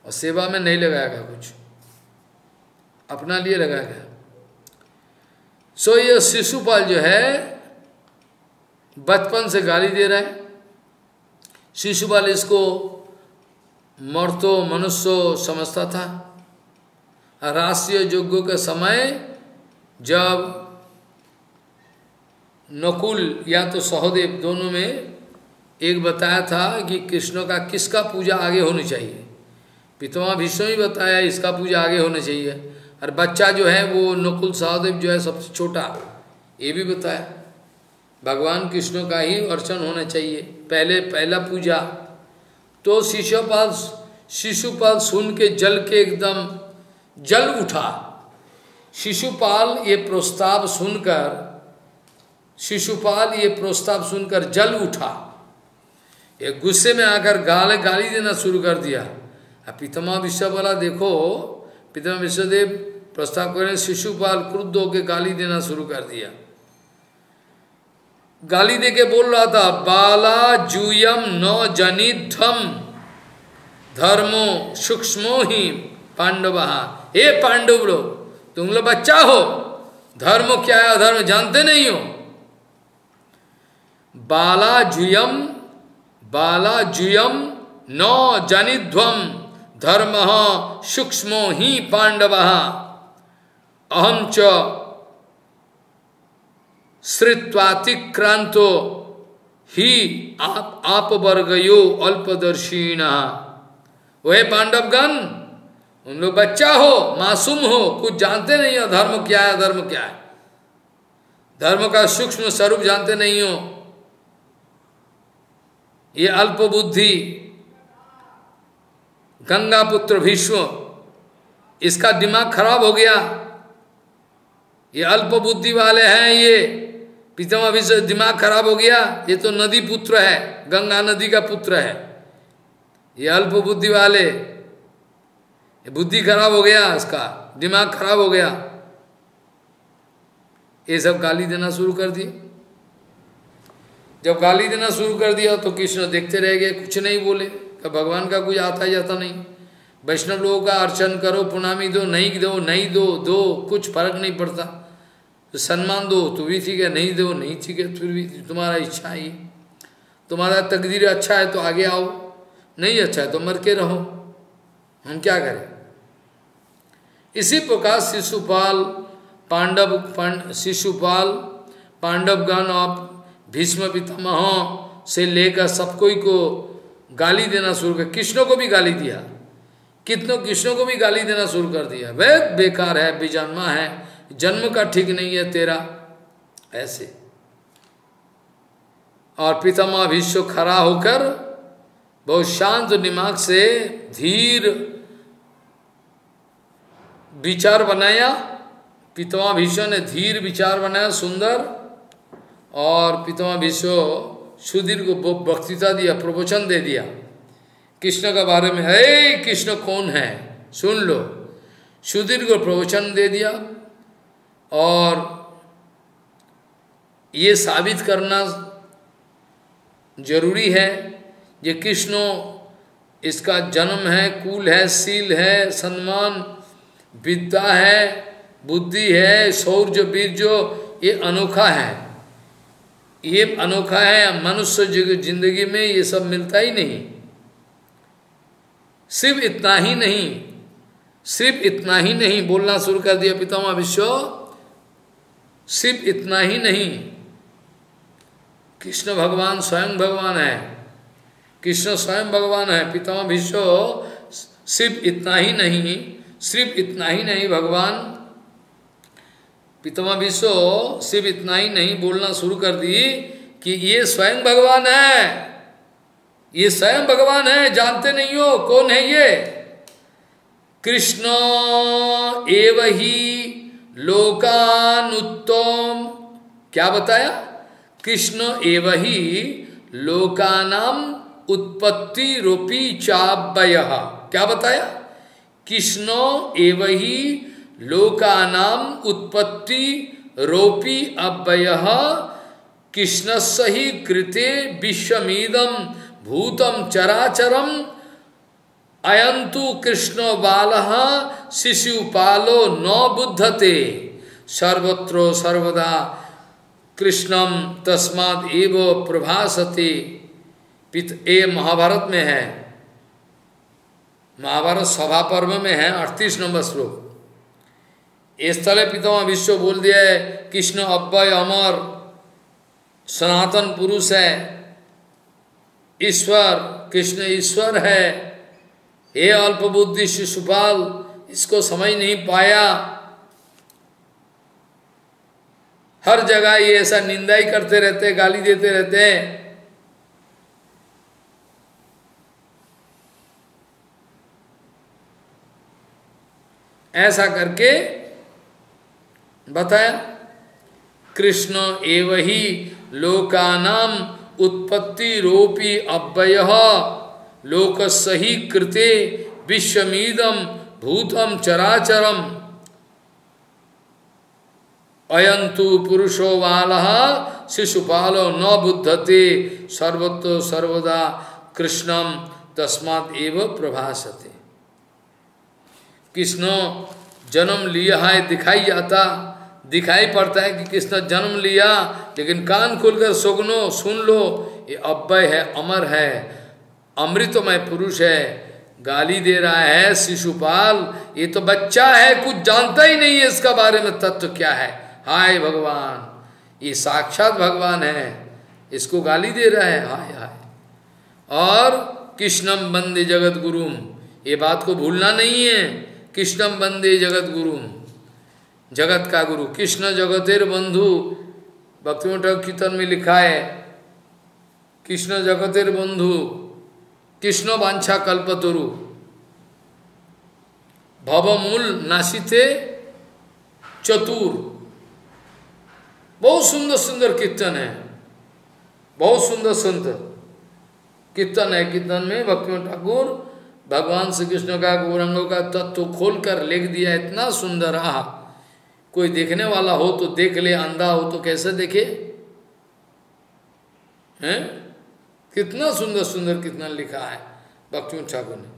और सेवा में नहीं लगाएगा कुछ, अपना लिए लगाएगा। सो so, ये शिशुपाल जो है बचपन से गाली दे रहा है। शिशुपाल इसको मर्तो मनुष्य समझता था। राष्ट्रीय यज्ञों के समय जब नकुल या तो सहदेव दोनों में एक बताया था कि कृष्ण का किसका पूजा आगे होनी चाहिए, पितामह भीष्म ही बताया इसका पूजा आगे होना चाहिए, और बच्चा जो है वो नकुल सहदेव जो है सबसे छोटा ये भी बताया भगवान कृष्ण का ही अर्चन होना चाहिए पहले, पहला पूजा। तो शिशुपाल शिशुपाल सुन के जल के एकदम जल उठा। शिशुपाल ये प्रस्ताव सुनकर शिशुपाल ये प्रस्ताव सुनकर जल उठा, ये गुस्से में आकर गाले गाली देना शुरू कर दिया। पितामह भीष्म बोला देखो, पितामह भीष्मदेव प्रस्ताव करें, शिशुपाल क्रुद्ध होकर गाली देना शुरू कर दिया। गाली देके बोल रहा था बाला जूयम न जनिधम धर्मो सूक्ष्मो ही पांडव, हे पांडव लोग तुम लोग बच्चा हो, धर्म क्या है अधर्म जानते नहीं हो। बाला जुयम बाला जुयम न जनिध्वम धर्म सूक्ष्मो ही पांडव अहम च श्रित्वातिक्रांतो ही आप आपवर्गयो अल्पदर्शीण। वह पांडवगण उन लोग बच्चा हो, मासूम हो, कुछ जानते नहीं हो धर्म क्या है धर्म क्या है, धर्म का सूक्ष्म स्वरूप जानते नहीं हो, ये अल्प बुद्धि गंगा पुत्र भीष्म, इसका दिमाग खराब हो गया, ये अल्प बुद्धि वाले हैं, ये पितामह भीष्म दिमाग खराब हो गया, ये तो नदी पुत्र है, गंगा नदी का पुत्र है, ये अल्प बुद्धि वाले, ये बुद्धि खराब हो गया, इसका दिमाग खराब हो गया, ये सब गाली देना शुरू कर दिए। जब गाली देना शुरू कर दिया तो कृष्ण देखते रह गए, कुछ नहीं बोले, कि भगवान का कुछ आता जाता नहीं। वैष्णव लोगों का अर्चन करो, पुनामी दो, नहीं दो नहीं दो दो कुछ फर्क नहीं पड़ता, तो सम्मान दो तो भी ठीक है, नहीं दो नहीं ठीक है, फिर भी तुम्हारा इच्छा ही, तुम्हारा तकदीर अच्छा है तो आगे आओ, नहीं अच्छा है तो मर के रहो, हम क्या करें। इसी प्रकार शिशुपाल पांडव पांड शिशुपाल पांडवगण ऑफ भीष्म पितामह से लेकर सबको को गाली देना शुरू कर, कृष्ण को भी गाली दिया, कितनों कृष्ण को भी गाली देना शुरू कर दिया, वे बेकार है, बेजन्मा है, जन्म का ठीक नहीं है तेरा, ऐसे। और पितामह भीष्म खड़ा होकर बहुत शांत दिमाग से धीर विचार बनाया, पितामह भीष्म ने धीर विचार बनाया सुंदर, और पितामह भीष्म सुधीर को वक्तृता दिया, प्रवचन दे दिया कृष्ण के बारे में, हे कृष्ण कौन है सुन लो, सुधीर को प्रवचन दे दिया। और ये साबित करना जरूरी है ये कृष्ण इसका जन्म है, कुल है, शील है, सम्मान, विद्या है, बुद्धि है, शौर्य वीर्य, ये अनोखा है, ये अनोखा है, मनुष्य जिंदगी में ये सब मिलता ही नहीं। सिर्फ इतना ही नहीं, सिर्फ इतना ही नहीं बोलना शुरू कर दिया पितामह भीष्म, सिर्फ इतना ही नहीं, कृष्ण भगवान स्वयं भगवान है, कृष्ण स्वयं भगवान है, पितामह भीष्म सिर्फ इतना ही नहीं, सिर्फ इतना ही नहीं भगवान पितामह विष्णु सिर्फ इतना ही नहीं बोलना शुरू कर दी कि ये स्वयं भगवान है, ये स्वयं भगवान है, जानते नहीं हो कौन है ये। कृष्ण एव ही लोकानुत्तम, क्या बताया, कृष्ण एव ही लोकानाम उत्पत्ति रूपी चाव्ययः, क्या बताया, कृष्ण एव ही लोकानाम उत्पत्ति रूपी अव्ययः कृष्णस्य हि कृते विश्वमिदं भूतं चराचरम् अयंतु कृष्णो बालः शिशुपालो न बुद्धते सर्वत्र सर्वदा कृष्णम तस्माद् एव प्रभासते। ये महाभारत में है, महाभारत सभा पर्व में है, अड़तीस नंबर श्लोक। इस स्थले पितामह विष्णु बोल दिया है कृष्ण अव्यय अमर सनातन पुरुष है, ईश्वर कृष्ण ईश्वर है। ये अल्पबुद्धि शिशुपाल इसको समझ नहीं पाया, हर जगह ये ऐसा निंदाई करते रहते, गाली देते रहते हैं। ऐसा करके बताया कृष्ण एव ही लोकानाम उत्पत्ति रूपी अव्ययः लोकस्य हि कृते विश्वमिदं भूतं चराचरम् अयंतु पुरुषो बालः शिशुपालो न बुद्धते सर्वतो सर्वदा कृष्णम तस्मात् एव प्रभासते। कृष्ण जन्म लिया है, दिखाई जाता, दिखाई पड़ता है कि कृष्ण जन्म लिया, लेकिन कान खोलकर सुनो, सुन लो, ये अव्यय है, अमर है, अमृतमय पुरुष है। गाली दे रहा है शिशुपाल, ये तो बच्चा है, कुछ जानता ही नहीं है इसका बारे में तत्व क्या है। हाय भगवान, ये साक्षात भगवान है, इसको गाली दे रहा है, हाय हाय। और कृष्णम बंदे जगत गुरुम, ये बात को भूलना नहीं है, कृष्णम बंदे जगत गुरुम, जगत का गुरु कृष्ण जगतेर बंधु। भक्तिमठ कीर्तन में लिखा है कृष्ण जगतेर बंधु कृष्ण वांछा कल्पतरु भवमूल नासिते चतुर। बहुत सुंदर सुंदर कीर्तन है, बहुत सुंदर सुंदर कीर्तन है। कीर्तन में भक्ति ठाकुर भगवान श्री कृष्ण का गौरंगों का तत्व खोल कर लिख दिया, इतना सुंदर। आह, कोई देखने वाला हो तो देख ले, अंधा हो तो कैसे देखे हैं। कितना सुंदर सुंदर कितना लिखा है भक्ति ठाकुर ने।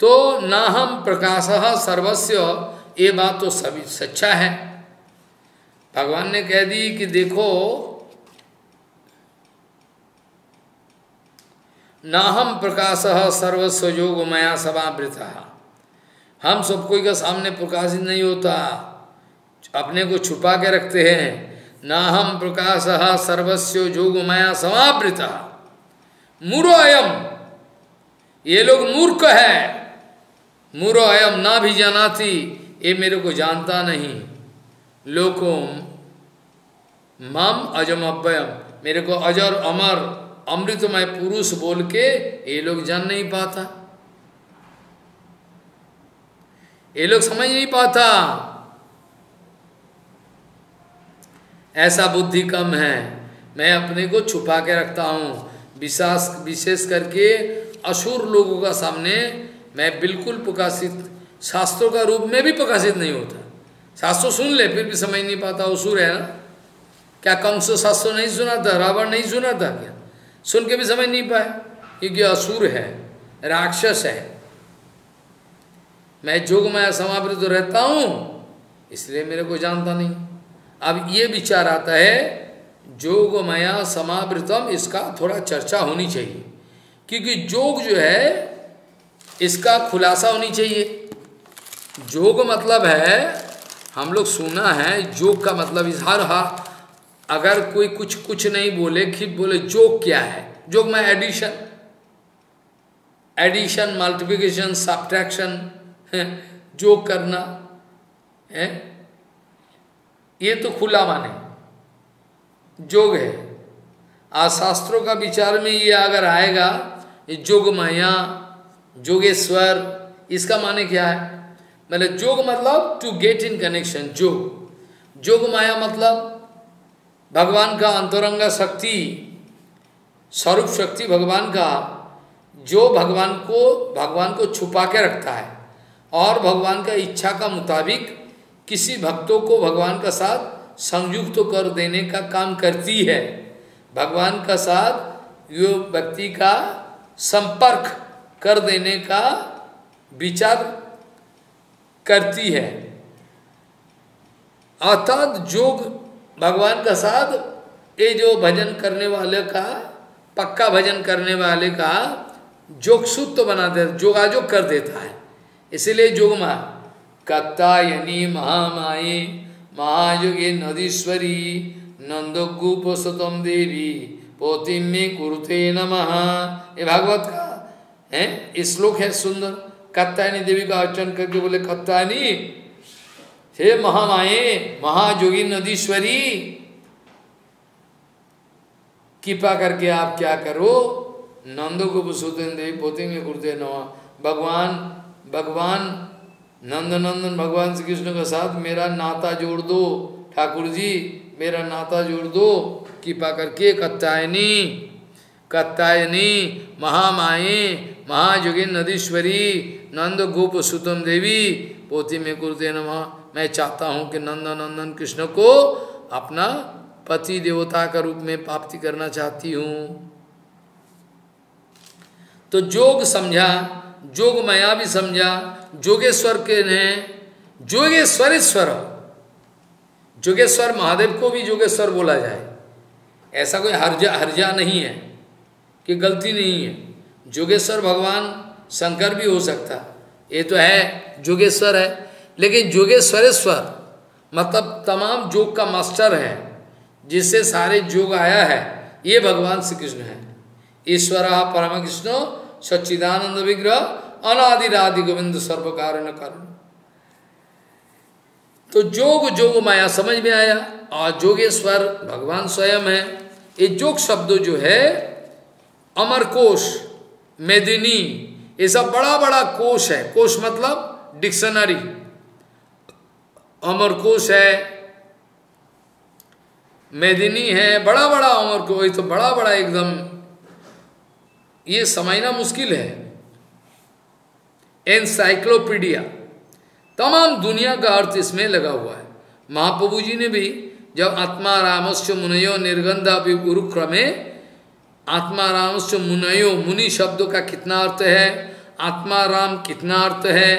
तो ना हम प्रकाशः सर्वस्य, ये बात तो सभी सच्चा है। भगवान ने कह दी कि देखो नाहम प्रकाशः सर्वस्व योग मया समावृतः, हम सब कोई के सामने प्रकाशित नहीं होता, अपने को छुपा के रखते हैं। नाहम प्रकाशः सर्वस्व योग मया समावृतः मूढ़ो अयम, ये लोग मूर्ख है। मूढ़ो अयम ना भी जानाति, ये मेरे को जानता नहीं। लोको मम अजम अव्ययम, मेरे को अजर अमर अमृतमय पुरुष बोल के ये लोग जान नहीं पाता, ये लोग समझ नहीं पाता। ऐसा बुद्धि कम है, मैं अपने को छुपा के रखता हूँ। विशेष विशेष करके असुर लोगों का सामने मैं बिल्कुल प्रकाशित, शास्त्रों का रूप में भी प्रकाशित नहीं होता। शास्त्रों सुन ले फिर भी समझ नहीं पाता, असुर है ना। क्या कंस शास्त्रों नहीं सुना था, रावण नहीं सुना था क्या, सुन के भी समझ नहीं पाए, क्योंकि असुर है, राक्षस है। मैं जोग में समावृत रहता हूँ, इसलिए मेरे को जानता नहीं। अब ये विचार आता है जोग माया समावृतम, इसका थोड़ा चर्चा होनी चाहिए, क्योंकि जोग जो है इसका खुलासा होनी चाहिए। जोग मतलब है, हम लोग सुना है, जोग का मतलब इजहार, अगर कोई कुछ कुछ नहीं बोले, खिप बोले जोग क्या है, जोग में एडिशन एडिशन मल्टीप्लिकेशन सब्ट्रैक्शन जोग करना है, ये तो खुला माने जोग है। आज शास्त्रों का विचार में ये अगर आएगा जोग माया जोगेश्वर, इसका माने क्या है? मतलब जोग मतलब टू गेट इन कनेक्शन, जोग जोग माया मतलब भगवान का अंतरंगा शक्ति, स्वरूप शक्ति भगवान का, जो भगवान को भगवान को छुपा के रखता है और भगवान का इच्छा का मुताबिक किसी भक्तों को भगवान का साथ संयुक्त तो कर देने का काम करती है। भगवान का साथ यो व्यक्ति का संपर्क कर देने का विचार करती है। अर्थात जोग भगवान का साथ, ये जो भजन करने वाले का, पक्का भजन करने वाले का जोग सूत्र बना देता, जोगाजोग कर देता है। इसलिए जोग माँ कत्ता यानी महामाये महायोगे नदीश्वरी नंदोगुप सतम देवी पोतिम में कुरुते नमः, ये भागवत का है श्लोक है सुंदर। कत्तायनी देवी का अर्चन करके बोले कत्तायनी हे महामाये महाजोगी नदीश्वरी कृपा करके आप क्या करो, नंदो को पुसुतन देवी पोते में कुरते नवा, भगवान भगवान नंदनंदन भगवान श्री कृष्ण के साथ मेरा नाता जोड़ दो ठाकुर जी, मेरा नाता जोड़ दो कृपा करके। कत्तायनी कत्तायनी महामाये महाजोगी नदीश्वरी नंद गोप सुतम देवी पोती में कुरते नम, मैं चाहता हूँ कि नंदनंदन कृष्ण को अपना पति देवता का रूप में प्राप्ति करना चाहती हूँ। तो जोग समझा, जोग माया भी समझा, जोगेश्वर के ने जोगेश्वरेश्वर, जोगेश्वर महादेव को भी जोगेश्वर बोला जाए, ऐसा कोई हर्जा हर्जा नहीं है कि गलती नहीं है। जोगेश्वर भगवान शंकर भी हो सकता, ये तो है जोगेश्वर है, लेकिन जोगेश्वरेश्वर मतलब तमाम योग का मास्टर है, जिससे सारे योग आया है, ये भगवान श्री कृष्ण है। ईश्वर परम कृष्ण सच्चिदानंद विग्रह अनादिरादि गोविंद सर्व कारण कारण। तो योग योग माया समझ में आया, और जोगेश्वर भगवान स्वयं है। ये योग शब्द जो है अमरकोश मेदिनी, ये सब बड़ा बड़ा कोश है, कोश मतलब डिक्शनरी, अमरकोश है मेदिनी है, बड़ा बड़ा अमरकोश, तो बड़ा बड़ा एकदम, ये समझना मुश्किल है। एनसाइक्लोपीडिया, तमाम दुनिया का अर्थ इसमें लगा हुआ है। महाप्रभु जी ने भी जब आत्मा रामस्य मुनयो निर्गंधा गुरुक्रमे, आत्मा रामस्य मुनयो, मुनि शब्दों का कितना अर्थ है, आत्मा राम कितना अर्थ है,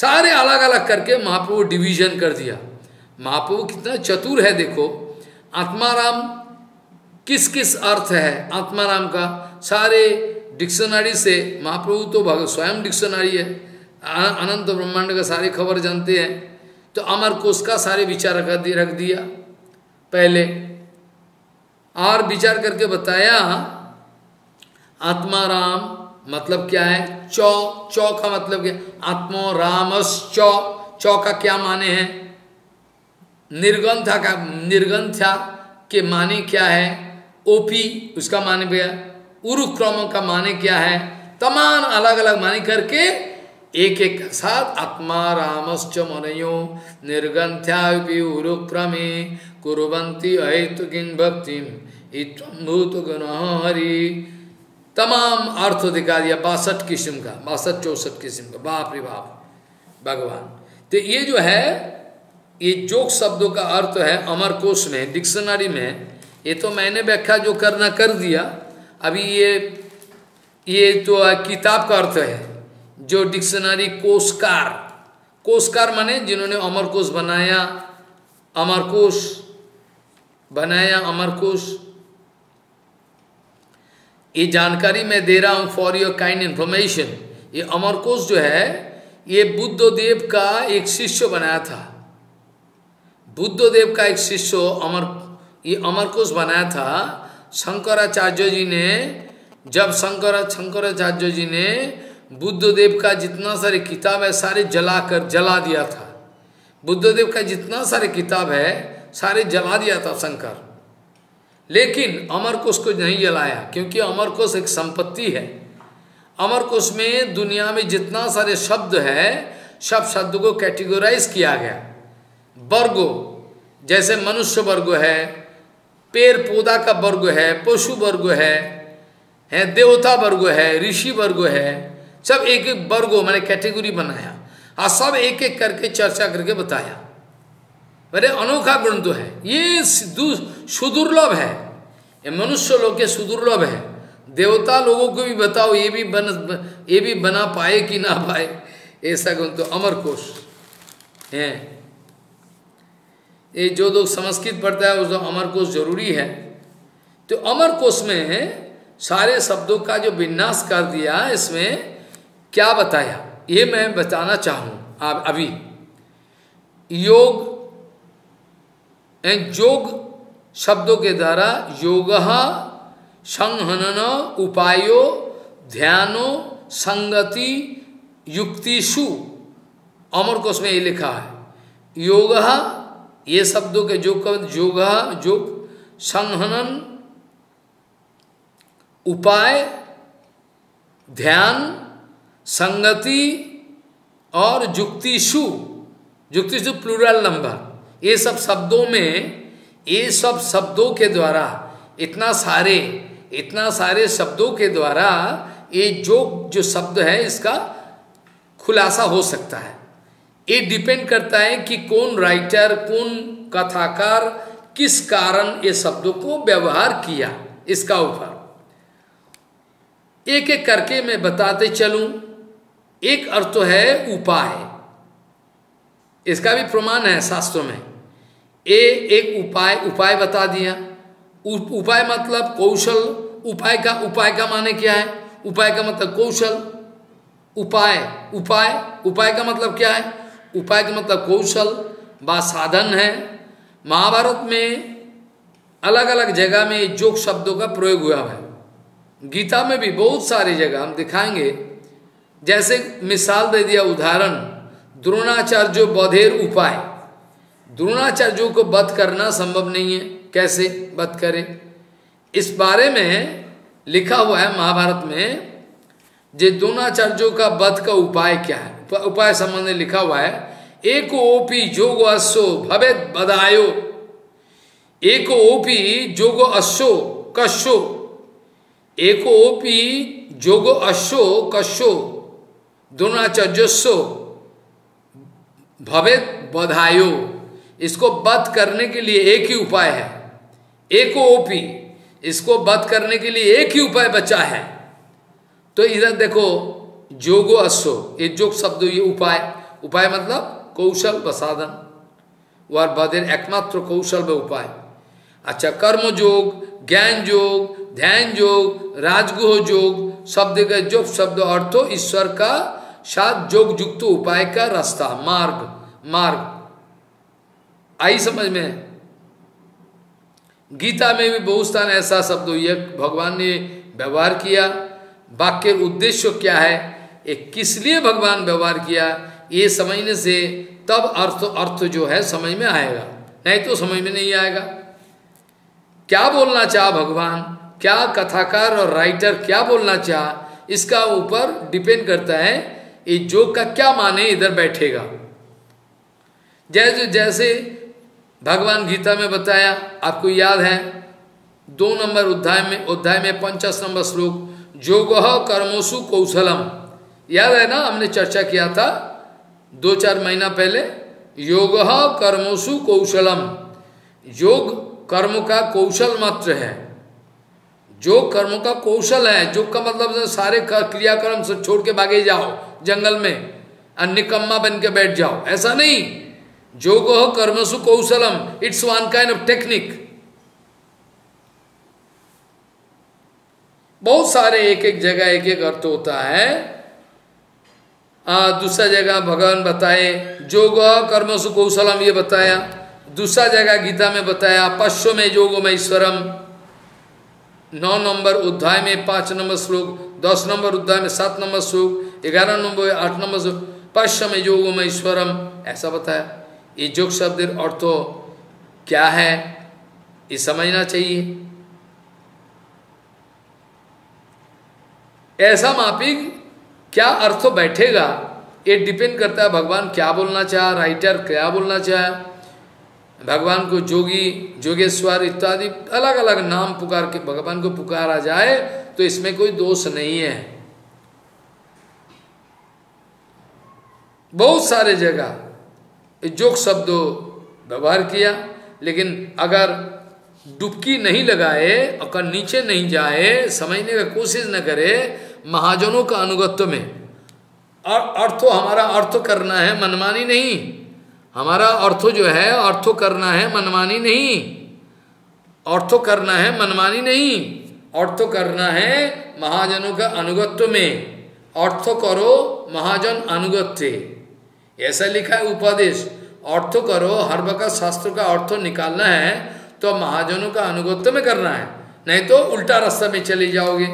सारे अलग अलग करके महाप्रभु डिवीजन कर दिया। महाप्रभु कितना चतुर है, देखो आत्मा राम किस किस अर्थ है, आत्मा राम का सारे डिक्शनरी से, महाप्रभु तो स्वयं डिक्शनरी है, अनंत ब्रह्मांड का सारी खबर जानते हैं। तो अमर कोश का सारे विचार रख दिया पहले, और विचार करके बताया आत्मा राम मतलब क्या है, चौ चौ का मतलब क्या, आत्मा रामस चौ, चौ का क्या माने हैं, निर्गंथा का, निर्गंथा के माने क्या है, ओपी उसका माने क्या, उरुक्रम का माने क्या है, तमाम अलग अलग माने करके एक एक साथ आत्मा रामश्च मनो निर्गंथ्यामे कुरवंती अहेतु किं भक्तिम भूत गण हरि, तमाम अर्थ दिखा दिया, बासठ किस्म का, बासठ चौसठ किस्म का, बाप रे बाप भगवान। तो ये जो है, ये जोग शब्दों का अर्थ है अमरकोश में, डिक्शनरी में, ये तो मैंने व्याख्या जो करना कर दिया। अभी ये ये तो किताब का अर्थ है, जो डिक्शनरी कोशकार, कोशकार माने जिन्होंने अमरकोश बनाया, अमरकोश बनाया, अमरकोश। ये जानकारी मैं दे रहा हूँ फॉर योर काइंड इन्फॉर्मेशन। ये अमरकोश जो है, ये बुद्ध देव का एक शिष्य बनाया था, बुद्ध देव का एक शिष्य अमर ये अमरकोश बनाया था शंकराचार्य जी ने। जब शंकर शंकराचार्य जी ने बुद्ध देव का जितना सारे किताब है सारे जला कर जला दिया था। बुद्ध देव का जितना सारे किताब है सारे जला दिया था शंकर, लेकिन अमरकोश को नहीं जलाया, क्योंकि अमरकोश एक संपत्ति है। अमरकोश में दुनिया में जितना सारे शब्द है सब शब्द को कैटेगोराइज किया गया वर्गो, जैसे मनुष्य वर्ग है, पेड़ पौधा का वर्ग है, पशु वर्ग है, है देवता वर्ग है, ऋषि वर्ग है, सब एक एक वर्गो मैंने कैटेगरी बनाया और सब एक एक करके चर्चा करके बताया। अरे अनोखा ग्रंथ है ये, सुदुर्लभ है, ये मनुष्य लोग के सुदुर्लभ है। देवता लोगों को भी बताओ ये भी बन ये भी बना पाए कि ना पाए ऐसा ग्रंथ तो अमरकोश है। ये जो लोग संस्कृत पढ़ता है उसको अमरकोश जरूरी है। तो अमरकोश में सारे शब्दों का जो विन्यास कर दिया, इसमें क्या बताया ये मैं बताना चाहूँ अभी। योग योग शब्दों के द्वारा योगः संहनन उपायो ध्यानो संगति युक्तिषु, अमरकोश में ये लिखा है। योगः ये शब्दों के योग योगः योग संहनन उपाय ध्यान संगति और युक्तिषु, युक्तिषु प्लूरल नंबर, ये सब शब्दों में ये सब शब्दों के द्वारा इतना सारे इतना सारे शब्दों के द्वारा ये जो जो शब्द है इसका खुलासा हो सकता है। ये डिपेंड करता है कि कौन राइटर कौन कथाकार किस कारण ये शब्दों को व्यवहार किया, इसका ऊपर एक एक करके मैं बताते चलूं। एक अर्थ है उपाय, इसका भी प्रमाण है शास्त्रों में। ए एक उपाय उपाय बता दिया। उ, उपाय मतलब कौशल, उपाय का उपाय का माने क्या है, उपाय का मतलब कौशल। उपाय उपाय उपाय का मतलब क्या है, उपाय का मतलब कौशल व साधन है। महाभारत में अलग अलग जगह में योग शब्दों का प्रयोग हुआ है, गीता में भी बहुत सारी जगह हम दिखाएंगे। जैसे मिसाल दे दिया, उदाहरण, द्रोणाचार्य बधेर उपाय, द्रोणाचार्यों को वध करना संभव नहीं है, कैसे वध करें, इस बारे में लिखा हुआ है महाभारत में। जे द्रोणाचार्यों का वध का उपाय क्या है, उपाय संबंध में लिखा हुआ है। एको ओपी जोग अश्व भवेद बदायो, एको ओपी जोग अश्व कश्यो, एको ओपी जोग अश्व कश्यो द्रोणाचार्यस्व भवेद बधायो, इसको वध करने के लिए एक ही उपाय है, एको ओपी, इसको वध करने के लिए एक ही उपाय बचा है। तो इधर देखो जोगो अश्व, ये जोग शब्द ये उपाय, उपाय मतलब कौशल व साधन, वर बधेर एकमात्र कौशल व उपाय। अच्छा, कर्म योग, ज्ञान योग, ध्यान योग, राजगुह योग, शब्द का योग शब्द अर्थ ईश्वर का साथ योग युक्त उपाय का रास्ता, मार्ग मार्ग आई समझ में। गीता में भी बहुत स्थान ऐसा शब्द ये भगवान ने व्यवहार किया। वाक्य उद्देश्य क्या है, एक किस लिए भगवान व्यवहार किया, ये समझने से तब अर्थ अर्थ जो है समझ में आएगा, नहीं तो समझ में नहीं आएगा। क्या बोलना चाह भगवान, क्या कथाकार और राइटर क्या बोलना चाह, इसका ऊपर डिपेंड करता है ये जोग का क्या माने इधर बैठेगा। जैसे जैसे भगवान गीता में बताया, आपको याद है दो नंबर अध्याय में अध्याय में पंचास नंबर श्लोक, योगः कर्मसु कौशलम, याद है ना, हमने चर्चा किया था दो चार महीना पहले। योगः कर्मसु कौशलम, योग कर्म का कौशल मात्र है, जो कर्म का कौशल है, योग का मतलब सारे क्रियाक्रम से छोड़ के भागे जाओ जंगल में और निकम्मा बन के बैठ जाओ, ऐसा नहीं। योगः कर्मसु कौशलम, it's one kind of technique. बहुत सारे एक एक जगह एक एक अर्थ होता है। दूसरा जगह भगवान बताए योगः कर्मसु कौशलम, ये बताया। दूसरा जगह गीता में बताया पश्चिमे योगमय स्वरम, नौ नंबर अध्याय में पाँच नंबर श्लोक, दस नंबर अध्याय में सात नंबर श्लोक, ग्यारह नंबर आठ नंबर श्लोक, पश्चिमे योगमय स्वरम ऐसा बताया। ये योग शब्द और तो क्या है ये समझना चाहिए। ऐसा मापिक क्या अर्थ बैठेगा ये डिपेंड करता है भगवान क्या बोलना चाह, राइटर क्या बोलना चाह। भगवान को जोगी, जोगेश्वर इत्यादि अलग अलग नाम पुकार के भगवान को पुकारा जाए तो इसमें कोई दोष नहीं है। बहुत सारे जगह जोग शब्द व्यवहार किया, लेकिन अगर डुबकी नहीं लगाए, अगर नीचे नहीं जाए, समझने का कोशिश न करे महाजनों का अनुगत्य में, और अर्थो हमारा अर्थो करना है मनमानी नहीं, हमारा अर्थो जो है अर्थो करना है मनमानी नहीं, अर्थो करना है मनमानी नहीं, अर्थो करना है महाजनों का अनुगत्य में, अर्थो करो महाजन अनुगत्य ऐसा लिखा है उपदेश। अर्थो करो, हर वक्त शास्त्र का अर्थो निकालना है तो महाजनों का अनुगत्य में करना है, नहीं तो उल्टा रास्ता में चले जाओगे,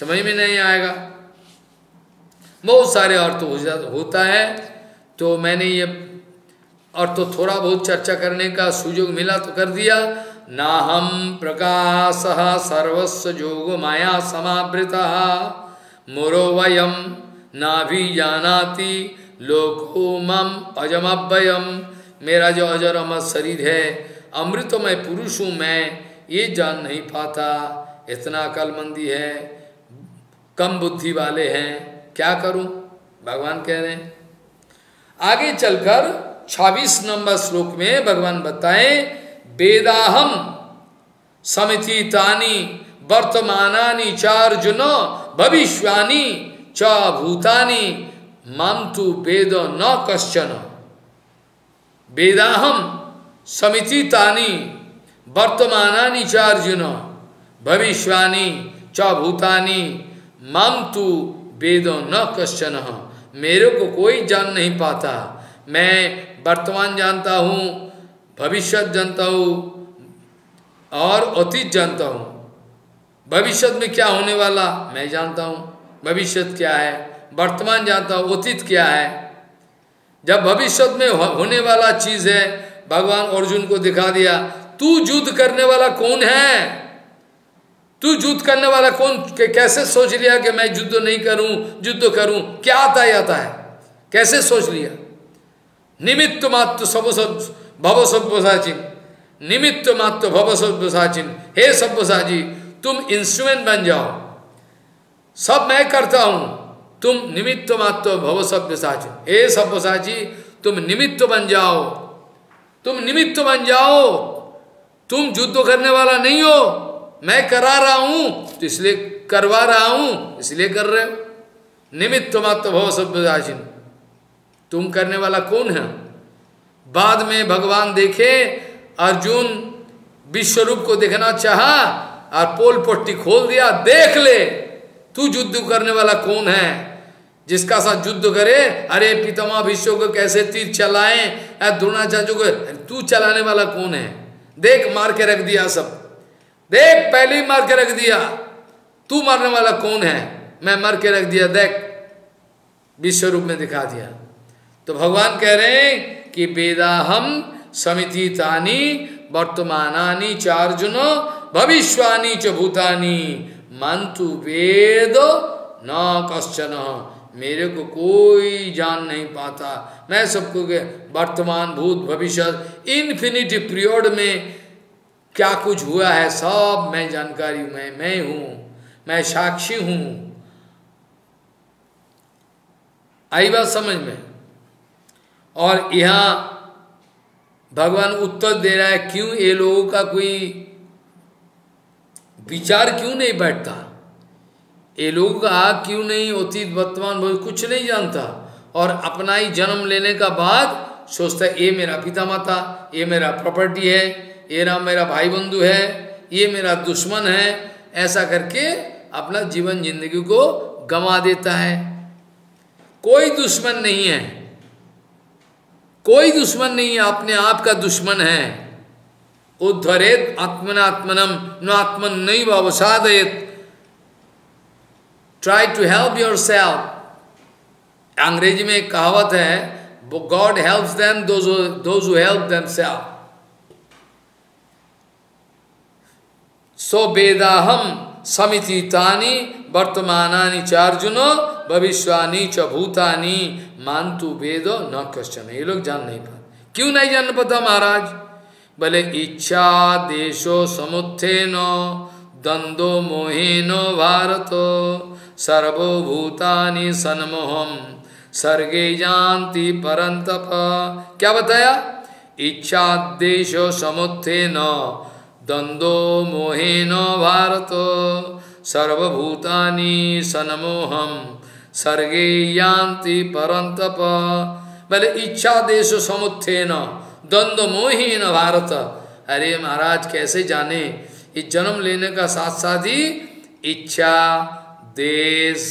समझ में नहीं आएगा। बहुत सारे अर्थ हो होता है, तो मैंने ये अर्थ तो थोड़ा बहुत चर्चा करने का सुयोग मिला तो कर दिया। ना हम प्रकाश सर्वस्व जोगो माया समावृता मोरो वयम ना भी जानाति लोको मम अजमव्ययम, मेरा जो अजर अमर शरीर है अमृतमय पुरुष हूँ मैं ये जान नहीं पाता, इतना अकलमंदी है, कम बुद्धि वाले हैं, क्या करूं भगवान कह रहे हैं। आगे चलकर छब्बीस नंबर श्लोक में भगवान बताए वेदाहम समिति तानी वर्तमानानि चार्जुन भविष्यानि च भूतानि माम तु वेद न कश्चन। वेदाहम समिति तानी वर्तमानानि च अर्जुन भविष्यानि च भूतानि माम तु वेद न कश्चन, मेरे को कोई जान नहीं पाता। मैं वर्तमान जानता हूँ, भविष्य जानता हूँ और अतीत जानता हूँ, भविष्य में क्या होने वाला मैं जानता हूँ, भविष्य क्या है, वर्तमान जानता हूँ, अतीत क्या है। जब भविष्य में होने वाला चीज़ है भगवान अर्जुन को दिखा दिया, तू युद्ध करने वाला कौन है, तू युद्ध करने वाला कौन, कैसे सोच लिया कि मैं युद्ध नहीं करूं, युद्ध करूं, क्या आता ही आता है, कैसे सोच लिया। निमित्त मात्र सब सब भव सभ्यसाचिन, निमित्त मात्र भव सभ्यसाचिन, हे सभ्यसाची तुम इंस्ट्रूमेंट बन जाओ, सब मैं करता हूं, तुम निमित्त मात्र भव सभ्यसाचिन, हे सभ्यसाची तुम निमित्त बन जाओ, तुम निमित्त बन जाओ, तुम युद्ध करने वाला नहीं हो, मैं करा रहा हूं तो इसलिए करवा रहा हूं, इसलिए कर रहे हो। निमित्त मात्र भव सभ्यसाचिन, तुम करने वाला कौन है। बाद में भगवान देखे अर्जुन विश्व रूप को देखना चाहा और पोल पट्टी खोल दिया, देख ले तू युद्ध करने वाला कौन है, जिसका साथ युद्ध करे। अरे पितामह भीष्म को कैसे तीर चलाएं, द्रोणाचार्य को तू चलाने वाला कौन है, देख मार के रख दिया सब, देख पहले ही मार के रख दिया, तू मारने वाला कौन है, मैं मार के रख दिया, देख विश्व रूप में दिखा दिया। तो भगवान कह रहे हैं कि वेदाहम समिति तानी वर्तमानानि चार्जुन भविष्यानि च भूतानि मान्तु वेद न कश्चन, मेरे को कोई जान नहीं पाता, मैं सबको वर्तमान भूत भविष्य इन्फिनिटी पीरियड में क्या कुछ हुआ है सब मैं जानकारी हूँ, मैं मैं हूँ, मैं साक्षी हूँ। आई बात समझ में। और यहाँ भगवान उत्तर दे रहा है क्यों ये लोगों का कोई विचार क्यों नहीं बैठता, ये लोग क्यों नहीं अतीत वर्तमान भविष्य कुछ नहीं जानता, और अपना ही जन्म लेने का बाद सोचता ये मेरा पिता माता, ये मेरा प्रॉपर्टी है, ये ना मेरा भाई बंधु है, ये मेरा दुश्मन है, ऐसा करके अपना जीवन जिंदगी को गंवा देता है। कोई दुश्मन नहीं है, कोई दुश्मन नहीं है, अपने आप का दुश्मन है। उद्धरेत आत्मनात्मनम नात्मन नहीं वावसादेत। Try to help yourself. अंग्रेजी में एक कहावत है, God helps them those those who help themself. So वेदाहम समिति तानि वर्तमानानि चार्जुनो भविष्यानि च भूतानि मान्तु वेदो न क्वेश्चन। ये लोग जान नहीं पाते। क्यों नहीं जान पाता महाराज? भले इच्छा देशो समुत्थेनो द्वंदो मोहेनो भारतो सर्वो भूतानि सन्मोहम सर्गे जानति परन्तप। क्या बताया? इच्छा देशो समुत्थेनो द्वंदो मोहेनो भारतो सर्वभूतानि सन्मोहम सर्गे यान्ति परन्तप। भले इच्छा देशो समुत्थेन द्वंदो मोहेन भारत। अरे महाराज कैसे जाने? इस जन्म लेने का साथ साथ ही इच्छा देश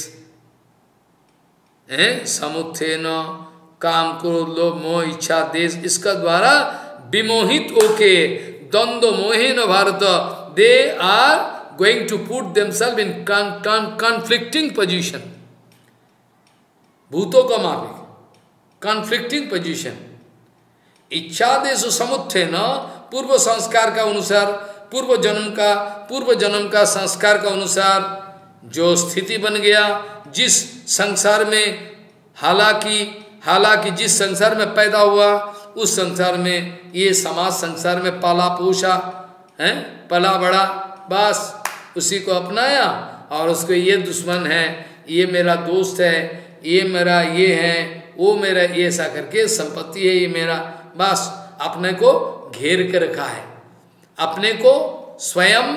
समुत्थेन काम क्रोध लोभ मोह इच्छा देश इसका द्वारा विमोहित होके द्वंद्व मोहिन Bharat they are going to put themselves in conflicting position. भूतों का मालिक कॉन्फ्लिक्टिंग पोजीशन। इच्छा देश समुत्थे न पूर्व संस्कार का अनुसार पूर्व जन्म का पूर्व जन्म का संस्कार का अनुसार जो स्थिति बन गया जिस संसार में, हालांकि हालांकि जिस संसार में पैदा हुआ उस संसार में ये समाज संसार में पाला पोषा है, पला बड़ा, बस उसी को अपनाया और उसको ये दुश्मन है, ये मेरा दोस्त है, ये मेरा ये है, वो मेरा ये, ऐसा करके संपत्ति है ये मेरा, बस अपने को घेर के रखा है। अपने को स्वयं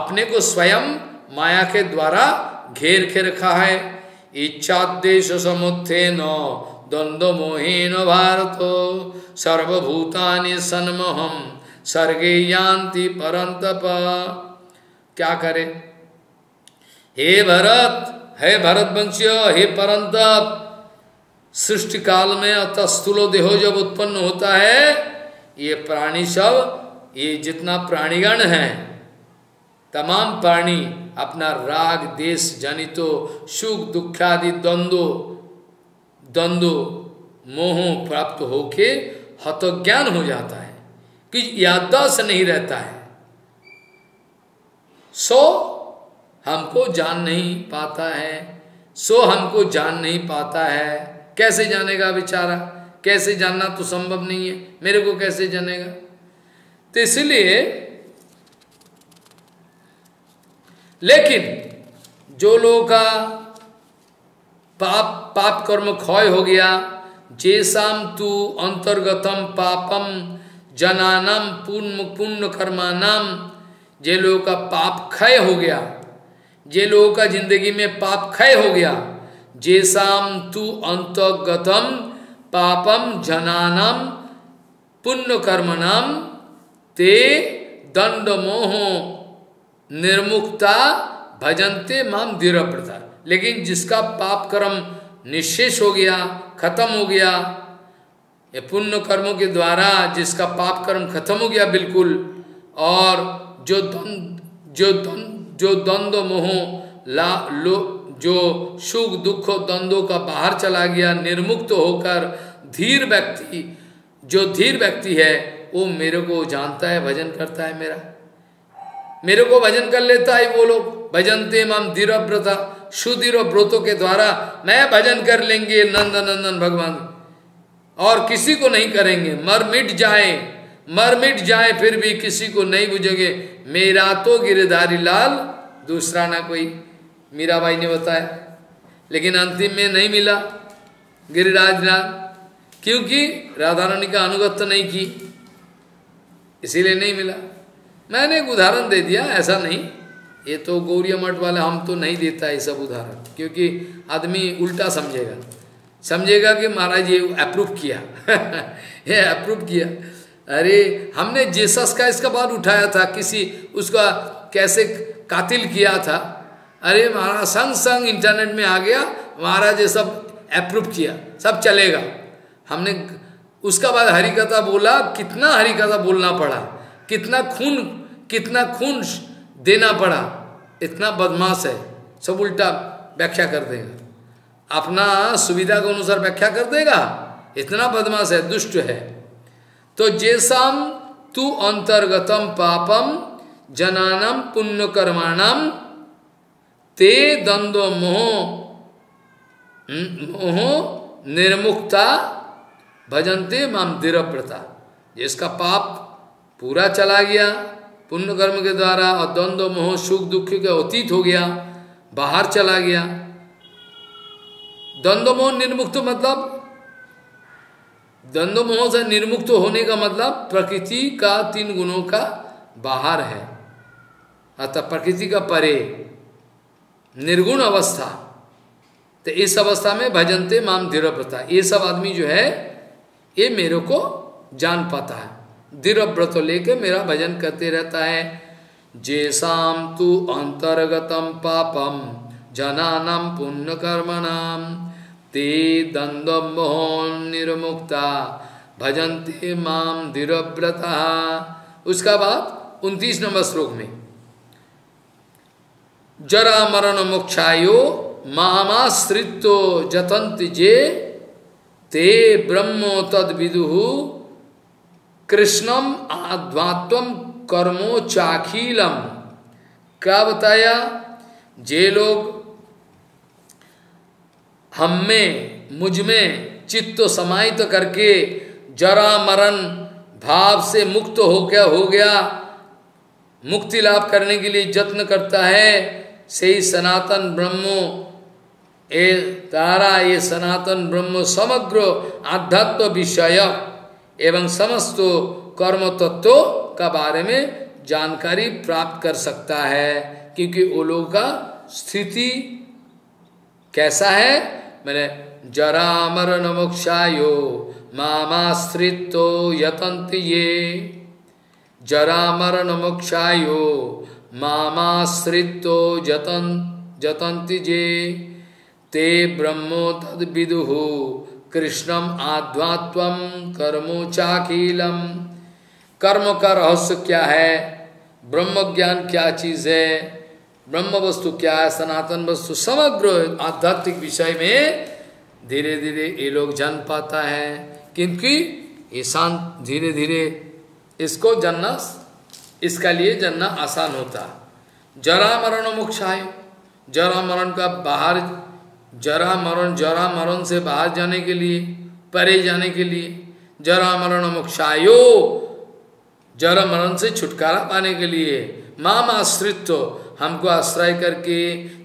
अपने को स्वयं माया के द्वारा घेर के रखा है। इच्छा देश समुत्थे नो द्वंद्व मोहेन भारतो सर्वभूतानि सन्मोहम सर्गे यान्ति परन्तप। क्या करे? हे भरत, हे भरतवंशियो, हे परन्तप, सृष्टि काल में अतः स्थूल देह जब उत्पन्न होता है, ये प्राणी सब, ये जितना प्राणीगण है तमाम प्राणी अपना राग देश जनितो सुख दुखादि द्वंद्व द्वंद्व मोह प्राप्त होके हतज्ञान हो जाता है कि याददाश्त नहीं रहता है। सो हमको जान नहीं पाता है, सो हमको जान नहीं पाता है। कैसे जानेगा बेचारा? कैसे जानना तो संभव नहीं है, मेरे को कैसे जानेगा? तो इसलिए लेकिन जो लोग का पाप पाप कर्म क्षय हो गया, जेसाम तु अंतर्गतम पापम जनानम पुण्य पुण्य कर्मानाम, जे लोगों का पाप क्षय हो गया, जे लोगों का जिंदगी में पाप क्षय हो गया, जेसाम तु अंतर्गतम पापम जनानम पुण्य कर्मनाम ते दंड मोह निर्मुक्ता भजन्ते माम दृढ़ प्रता। लेकिन जिसका पाप कर्म निशेष हो गया, खत्म हो गया, ये पुण्य कर्मों के द्वारा जिसका पाप कर्म खत्म हो गया बिल्कुल, और जो द्वंद जो द्वंद जो द्वंद मोह ला लो जो सुख दुख द्वंदों का बाहर चला गया, निर्मुक्त होकर धीर व्यक्ति, जो धीर व्यक्ति है वो मेरे को जानता है, भजन करता है, मेरा मेरे को भजन कर लेता है। वो लोग भजनते माम धीर व्रता, सुदीर व्रतों के द्वारा मैं भजन कर लेंगे नंद नंदन भगवान, और किसी को नहीं करेंगे। मर मिट जाए, मर मिट जाए फिर भी किसी को नहीं बुझेंगे। मेरा तो गिरधारी लाल दूसरा ना कोई, मीराबाई ने बताया। लेकिन अंतिम में नहीं मिला गिरिराज लाल, क्योंकि राधा रानी का अनुगत्य नहीं की, इसीलिए नहीं मिला। मैंने एक उदाहरण दे दिया, ऐसा नहीं, ये तो गौरिया मठ वाले हम तो नहीं देता ये सब उदाहरण, क्योंकि आदमी उल्टा समझेगा, समझेगा कि महाराज ये अप्रूव किया ये अप्रूव किया। अरे हमने जीसस का इसका बात उठाया था, किसी उसका कैसे कातिल किया था, अरे महाराज संग संग इंटरनेट में आ गया, महाराज ये सब अप्रूव किया, सब चलेगा। हमने उसका बाद हरिकथा बोला, कितना हरिकथा बोलना पड़ा, कितना खून कितना खून देना पड़ा, इतना बदमाश है, सब उल्टा व्याख्या कर देगा, अपना सुविधा के अनुसार व्याख्या कर देगा, इतना बदमाश है, दुष्ट है। तो जैसाम तु अंतर्गतम पापम जनानम पुण्य कर्माणम ते द्वंद्व मोह मोह निर्मुक्ता भजनते माम दृढ़प्रता। जिसका पाप पूरा चला गया पुण्य कर्म के द्वारा और द्वंद्व मोह सुख दुख के अतीत हो गया, बाहर चला गया, द्वंद्व मोह निर्मुक्त मतलब द्वंद्व मोह से निर्मुक्त होने का मतलब प्रकृति का तीन गुणों का बाहर है, अतः प्रकृति का परे निर्गुण अवस्था। तो इस अवस्था में भजनते माम दृढ़व्रता, ये सब आदमी जो है ये मेरे को जान पाता है, दृढ़व्रत लेके मेरा भजन करते रहता है। जेसाम तु अंतर्गतम पापम जनानाम पुण्य कर्मणाम ते द्वंद्व मोह निर्मुक्ता भजन्ते माम दृढ़व्रता। उसका बाद उनतीस नंबर श्लोक में जरा मरण मोक्षायो मामाश्रितो जतंति जे ते ब्रह्मो तद विदुहु कृष्णम आध्वात्वम कर्मो चाखीलम। क्या बताया? जे लोग हम में मुझ में चित्त समाहित तो करके जरा मरण भाव से मुक्त हो गया हो गया मुक्ति लाभ करने के लिए यत्न करता है, से सनातन ब्रह्मो ए तारा ये सनातन ब्रह्म समग्र आध्यात्म विषय एवं समस्त कर्म तत्व का बारे में जानकारी प्राप्त कर सकता है, क्योंकि वो लोग का स्थिति कैसा है, मैंने जरा मरण मोक्षायो मामाश्रितो यतन्ति ये, जरा मरण मोक्षायो मामाश्रितो जतन जतन्ति जे ते ब्रह्मो तद विदुहु कृष्णम आध्वात्वम कर्मो चाखीलम। कर्म का रहस्य क्या है, ब्रह्म ज्ञान क्या चीज है, ब्रह्म वस्तु क्या है, सनातन वस्तु, समग्र आध्यात्मिक विषय में धीरे धीरे ये लोग जान पाता है, क्योंकि ये शांत धीरे धीरे इसको जानना, इसका लिए जानना आसान होता। जरा मरण मोक्षाय, जरा मरण का बाहर, जरा मरण जरा मरण से बाहर जाने के लिए, परे जाने के लिए जरा मरण मोक्षायो, जरा मरण से छुटकारा पाने के लिए माम आश्रित, हमको आश्रय करके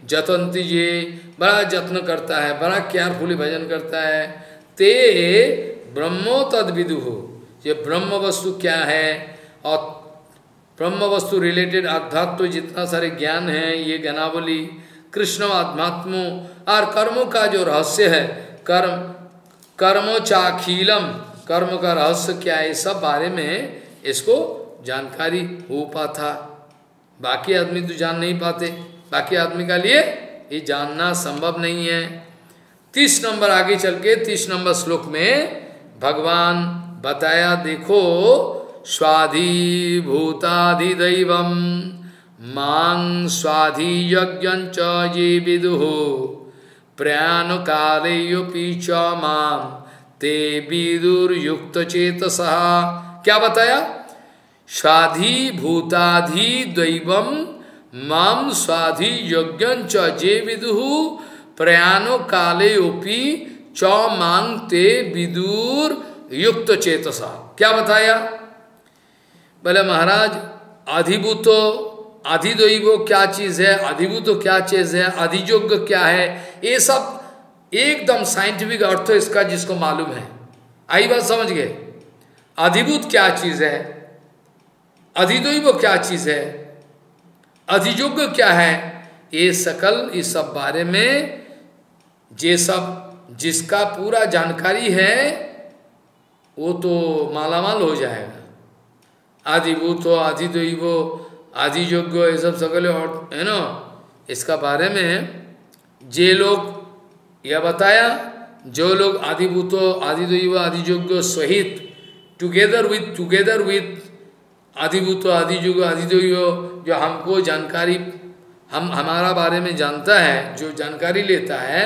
जतंती ये बड़ा जत्न करता है, बड़ा केयरफुली भजन करता है, ते ब्रह्मो तद विदुहु, ये ब्रह्म वस्तु क्या है और ब्रह्म वस्तु रिलेटेड आध्यात्म जितना सारे ज्ञान है ये ज्ञानावली कृष्ण आध्यात्मो और कर्मों का जो रहस्य है, कर्म कर्मो चाखीलम, कर्म का रहस्य क्या है, इस सब बारे में इसको जानकारी हो पाता। बाकी आदमी तो जान नहीं पाते, बाकी आदमी का लिए ये जानना संभव नहीं है। तीस नंबर आगे चल के तीस नंबर श्लोक में भगवान बताया, देखो स्वाधी भूताधिदैवं मां स्वाधी यज्ञंच ये विदुः प्रयाणकालेऽपि च मां ते विदुर्युक्तचेतसः। क्या बताया? स्वाधी भूताधिदैवं मां स्वाधी यज्ञंच ये विदुः प्रयाणकालेऽपि च मां ते विदुर्युक्तचेतसः। क्या बताया? बोले महाराज आधिभूतो आधिदैवो क्या चीज है, आधिभूतो क्या चीज है, आधियोग्य क्या है, ये सब एकदम साइंटिफिक अर्थ इसका जिसको मालूम है। आई बात समझ गए? आधिभूत क्या चीज है, आधिदैवो क्या चीज है, आधियोग्य क्या है, ये सकल इस सब बारे में जे सब जिसका पूरा जानकारी है वो तो मालामाल हो जाएगा। आदिभूत हो आदिदैव आदियोग्य ये सब सकल है ना, इसका बारे में जे लोग यह बताया जो लोग आदिभूतो आदिदैव आदिजोग्य सहित टुगेदर विथ टुगेदर विथ आदिभूतो आदिजोग्य आदिदैव जो हमको जानकारी हम हमारा बारे में जानता है, जो जानकारी लेता है,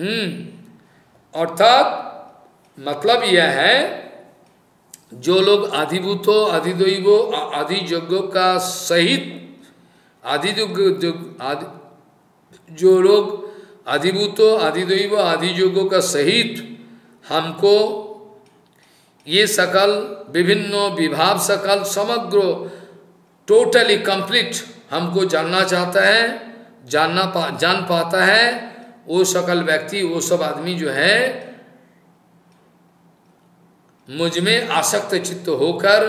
हम्म अर्थात मतलब यह है जो लोग आदिभूतो आदिदैवो आदिजोग्यो का सहित आदिजोग्य आदि जो लोग आदिभूतो आदिदैव आदिजोगों का सहित हमको ये सकल विभिन्न विभाव सकल समग्र टोटली कंप्लीट हमको जानना चाहता है, जानना पा, जान पाता है वो सकल व्यक्ति, वो सब आदमी जो है मुझ में आसक्त चित्त होकर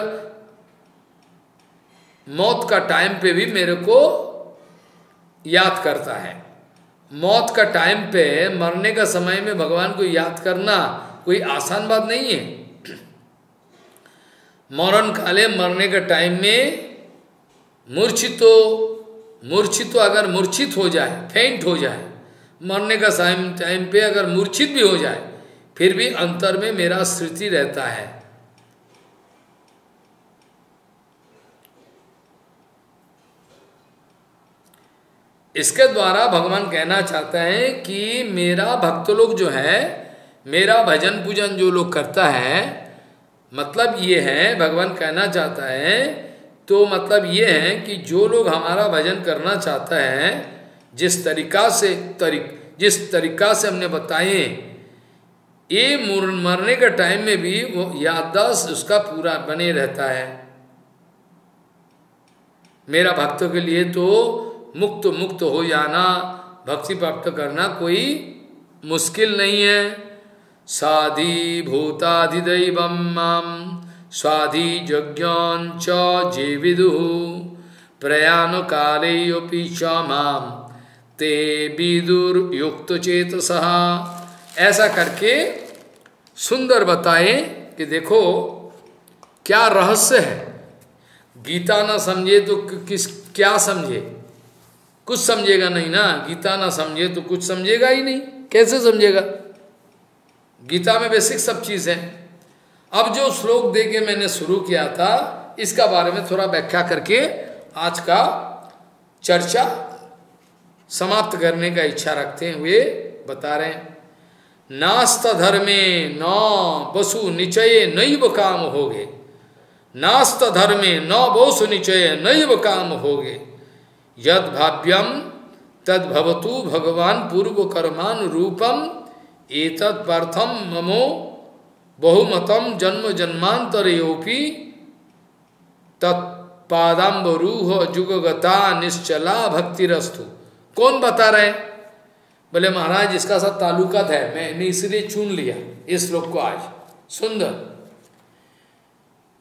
मौत का टाइम पे भी मेरे को याद करता है। मौत का टाइम पे, मरने का समय में भगवान को याद करना कोई आसान बात नहीं है। मरण काले मरने का टाइम में मूर्छितो मूर्छितो अगर मूर्छित हो जाए, फेंट हो जाए, मरने का टाइम पे अगर मूर्छित भी हो जाए फिर भी अंतर में मेरा स्मृति रहता है। इसके द्वारा भगवान कहना चाहता है कि मेरा भक्त लोग जो है, मेरा भजन पूजन जो लोग करता है, मतलब ये है भगवान कहना चाहता है, तो मतलब ये है कि जो लोग हमारा भजन करना चाहता है, जिस तरीका से तरीक जिस तरीका से हमने बताए, ये मरने के टाइम में भी वो याददाश्त उसका पूरा बने रहता है। मेरा भक्तों के लिए तो मुक्त मुक्त हो जाना, भक्ति प्राप्त करना कोई मुश्किल नहीं है। साधी भूताधिदैवं मां स्वाधि यज्ञं च जे विदुः प्रयाण कालेऽपि च मां ते विदुर्युक्तो चेतसः। ऐसा करके सुंदर बताएं कि देखो क्या रहस्य है। गीता ना समझे तो किस क्या समझे, कुछ समझेगा नहीं ना। गीता ना समझे तो कुछ समझेगा ही नहीं, कैसे समझेगा। गीता में बेसिक सब चीज़ है। अब जो श्लोक दे के मैंने शुरू किया था इसका बारे में थोड़ा व्याख्या करके आज का चर्चा समाप्त करने का इच्छा रखते हुए बता रहे हैं। नास्त धर्मे न वसु निचये नैव काम होगे, नास्त धर्मे न वसु निचये नैव काम होगे, यद भाव्यम तद भवतु भगवान पूर्व कर्मान रूपम एतत् पार्थम ममो बहुमतम जन्म जन्मांतरेऽपि तत्पादांबरूह जुगगता निश्चला भक्तिरस्तु। कौन बता रहे? बोले महाराज इसका साथ ताल्लुकात है, मैंने इसलिए चुन लिया इस श्लोक को आज। सुंदर,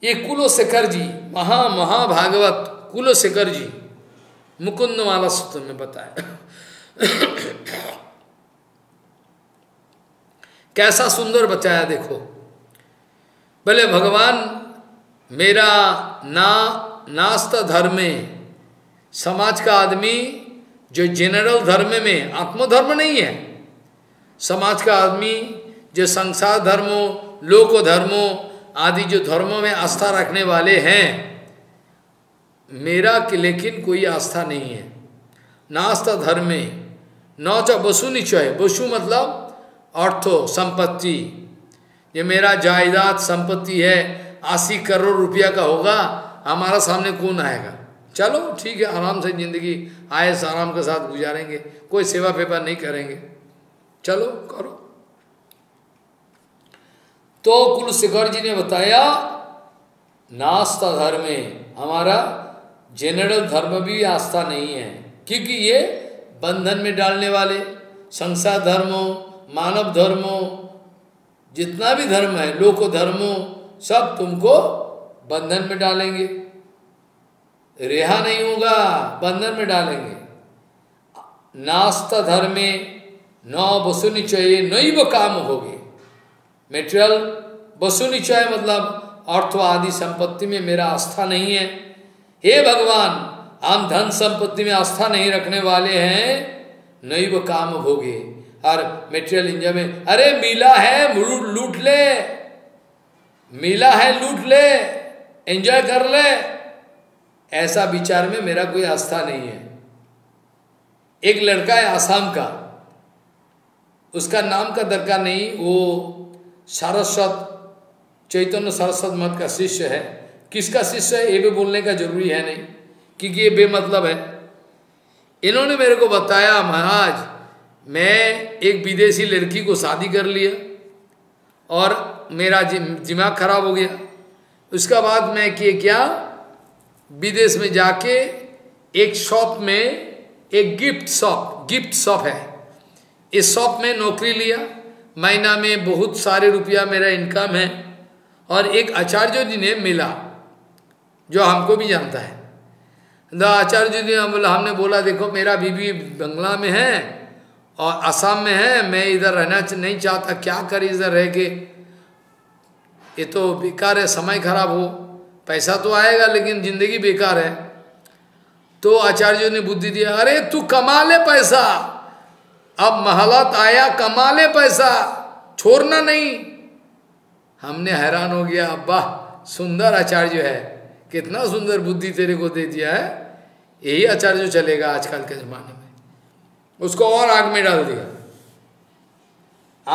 ये कुलशेखर जी महा महाभागवत कुलशेखर जी मुकुंदमाला सूत्र में बताया। कैसा सुंदर बताया देखो। भले भगवान मेरा ना नास्ता धर्म में, समाज का आदमी जो जनरल धर्म में आत्मधर्म नहीं है, समाज का आदमी जो संसार धर्मों लोक धर्मों आदि जो धर्मों में आस्था रखने वाले हैं, मेरा कि लेकिन कोई आस्था नहीं है। नास्ता धर्मे नौ च वसु निचय, वसु मतलब अर्थो संपत्ति, ये मेरा जायदाद संपत्ति है अस्सी करोड़ रुपया का होगा, हमारा सामने कौन आएगा। चलो ठीक है, आराम से जिंदगी आयस आराम के साथ गुजारेंगे, कोई सेवा पेपर नहीं करेंगे, चलो करो। तो कुलशेखर जी ने बताया नास्ता धर्मे, हमारा जेनरल धर्म भी आस्था नहीं है, क्योंकि ये बंधन में डालने वाले संसार धर्मों मानव धर्मों जितना भी धर्म है लोक धर्मों सब तुमको बंधन में डालेंगे, रेहा नहीं होगा, बंधन में डालेंगे। नास्ता धर्मे नौ वसु निचय नैव काम होगे, मेटेरियल वसु निचय मतलब अर्थ आदि संपत्ति में मेरा आस्था नहीं है। हे भगवान, हम धन संपत्ति में आस्था नहीं रखने वाले हैं, नैव काम भोगे, और मेटेरियल इंजॉय में अरे मिला है लूट ले, मिला है लूट ले, एंजॉय कर ले, ऐसा विचार में मेरा कोई आस्था नहीं है। एक लड़का है आसाम का, उसका नाम का दरकार नहीं, वो सारस्वत चैतन्य सरस्वत मत का शिष्य है। किसका शिष्य है ये भी बोलने का जरूरी है नहीं, क्योंकि ये बेमतलब है। इन्होंने मेरे को बताया, महाराज मैं एक विदेशी लड़की को शादी कर लिया और मेरा दिमाग खराब हो गया। उसका बाद मैं किए क्या, विदेश में जाके एक शॉप में, एक गिफ्ट शॉप, गिफ्ट शॉप है, इस शॉप में नौकरी लिया। महीना में बहुत सारे रुपया मेरा इनकम है। और एक आचार्य जी ने मिला जो हमको भी जानता है। द आचार्य जी ने बोला, हमने बोला देखो मेरा बीवी बंगला में है और असम में है, मैं इधर रहना नहीं चाहता, क्या करे इधर रह के, ये तो बेकार है, समय खराब हो, पैसा तो आएगा लेकिन जिंदगी बेकार है। तो आचार्यों ने बुद्धि दिया, अरे तू कमा ले पैसा, अब महलत आया कमा ले पैसा, छोड़ना नहीं। हमने हैरान हो गया, वाह सुंदर आचार्य है, कितना सुंदर बुद्धि तेरे को दे दिया है, यही आचार्य चलेगा आजकल के जमाने में। उसको और आग में डाल दिया,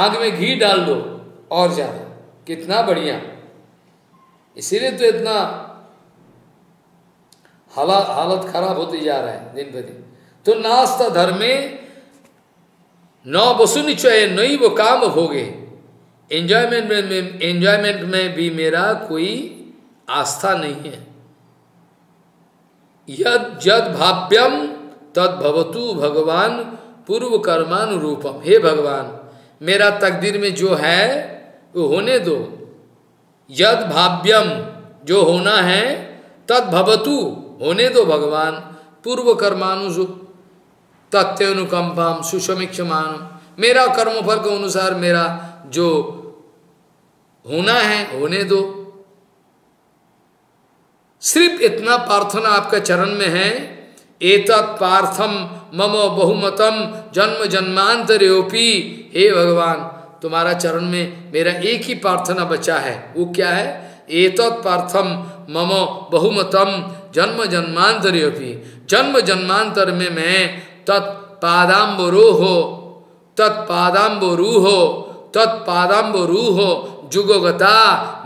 आग में घी डाल दो और ज्यादा, कितना बढ़िया। इसीलिए तो इतना हालत हालत खराब होती जा रहा है दिन ब दिन। तो नास्ता धर्मे नौ वसु निश्चय नई वो काम होगे, एंजॉयमेंट में, एंजॉयमेंट में भी मेरा कोई आस्था नहीं है। यद जद भाव्यम तद भवतु भगवान पूर्व कर्मानुरूपम, हे भगवान मेरा तकदीर में जो है वो होने दो। यद भाव्यम जो होना है, तद भवतु होने दो भगवान, पूर्व कर्मानुसु तत्वनुकंपाम सुसमीक्षमानम, मेरा कर्मफल के अनुसार मेरा जो होना है होने दो। सिर्फ इतना प्रार्थना आपका चरण में है। एतत् पार्थम मम बहुमतम जन्म जन्मांतरेपि, हे भगवान तुम्हारा चरण में मेरा एक ही प्रार्थना बचा है, वो क्या है, एतत् पार्थम मम बहुमतम जन्म जन्मांतरेपि, जन्म जन्मांतर में मैं तत्पादाम्बरोह तत्पादाम्बरूह तत्पादाम्बरूह जुगोगता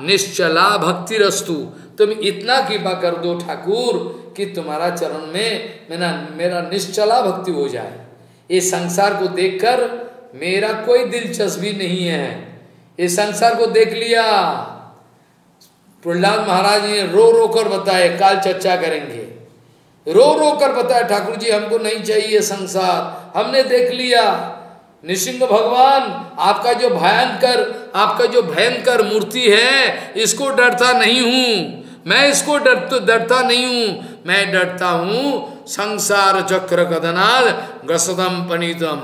निश्चला भक्तिरस्तु, तुम इतना कृपा कर दो ठाकुर कि तुम्हारा चरण में मेरा मेरा निश्चला भक्ति हो जाए। ये संसार को देखकर मेरा कोई दिलचस्पी नहीं है, ये संसार को देख लिया। प्रहलाद महाराज ने रो रो कर बताए, काल चर्चा करेंगे, रो रो कर बताया ठाकुर जी हमको नहीं चाहिए संसार, हमने देख लिया। नृसिंह भगवान आपका जो भयंकर, आपका जो भयंकर मूर्ति है, इसको डरता नहीं हूं मैं, इसको डर तो डरता नहीं हूं मैं, डरता हूं संसार चक्र कदनाद ग्रसदम पनीतम,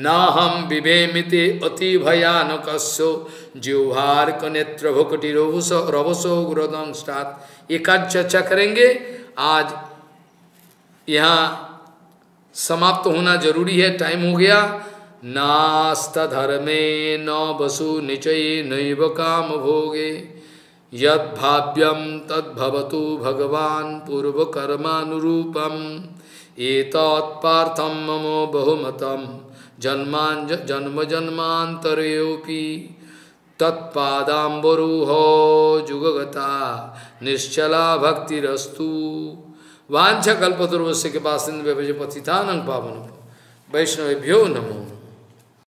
ना हम विभेमिते अति भयानकस्यो जिह्वार कनेत्र भुकटि रवसो रवसो गुरुदम स्टात। एक आज चर्चा करेंगे, आज यहाँ समाप्त होना जरूरी है, टाइम हो गया। नास्ता धर्मे न वसु निचये नैव काम भोगे, यद भाव्यम तद्भवतु भगवान पूर्व कर्मानुरूपम, एतत् पार्थम मम बहुमतम जन्मान् जन्म जन्मांतरेपि, तत्पादाम्बरुह जुगगता निश्चला भक्तिरस्तु। वांछा कल्पतरुवस्य के पास पतितानं पावनं वैष्णवेभ्यो नमो।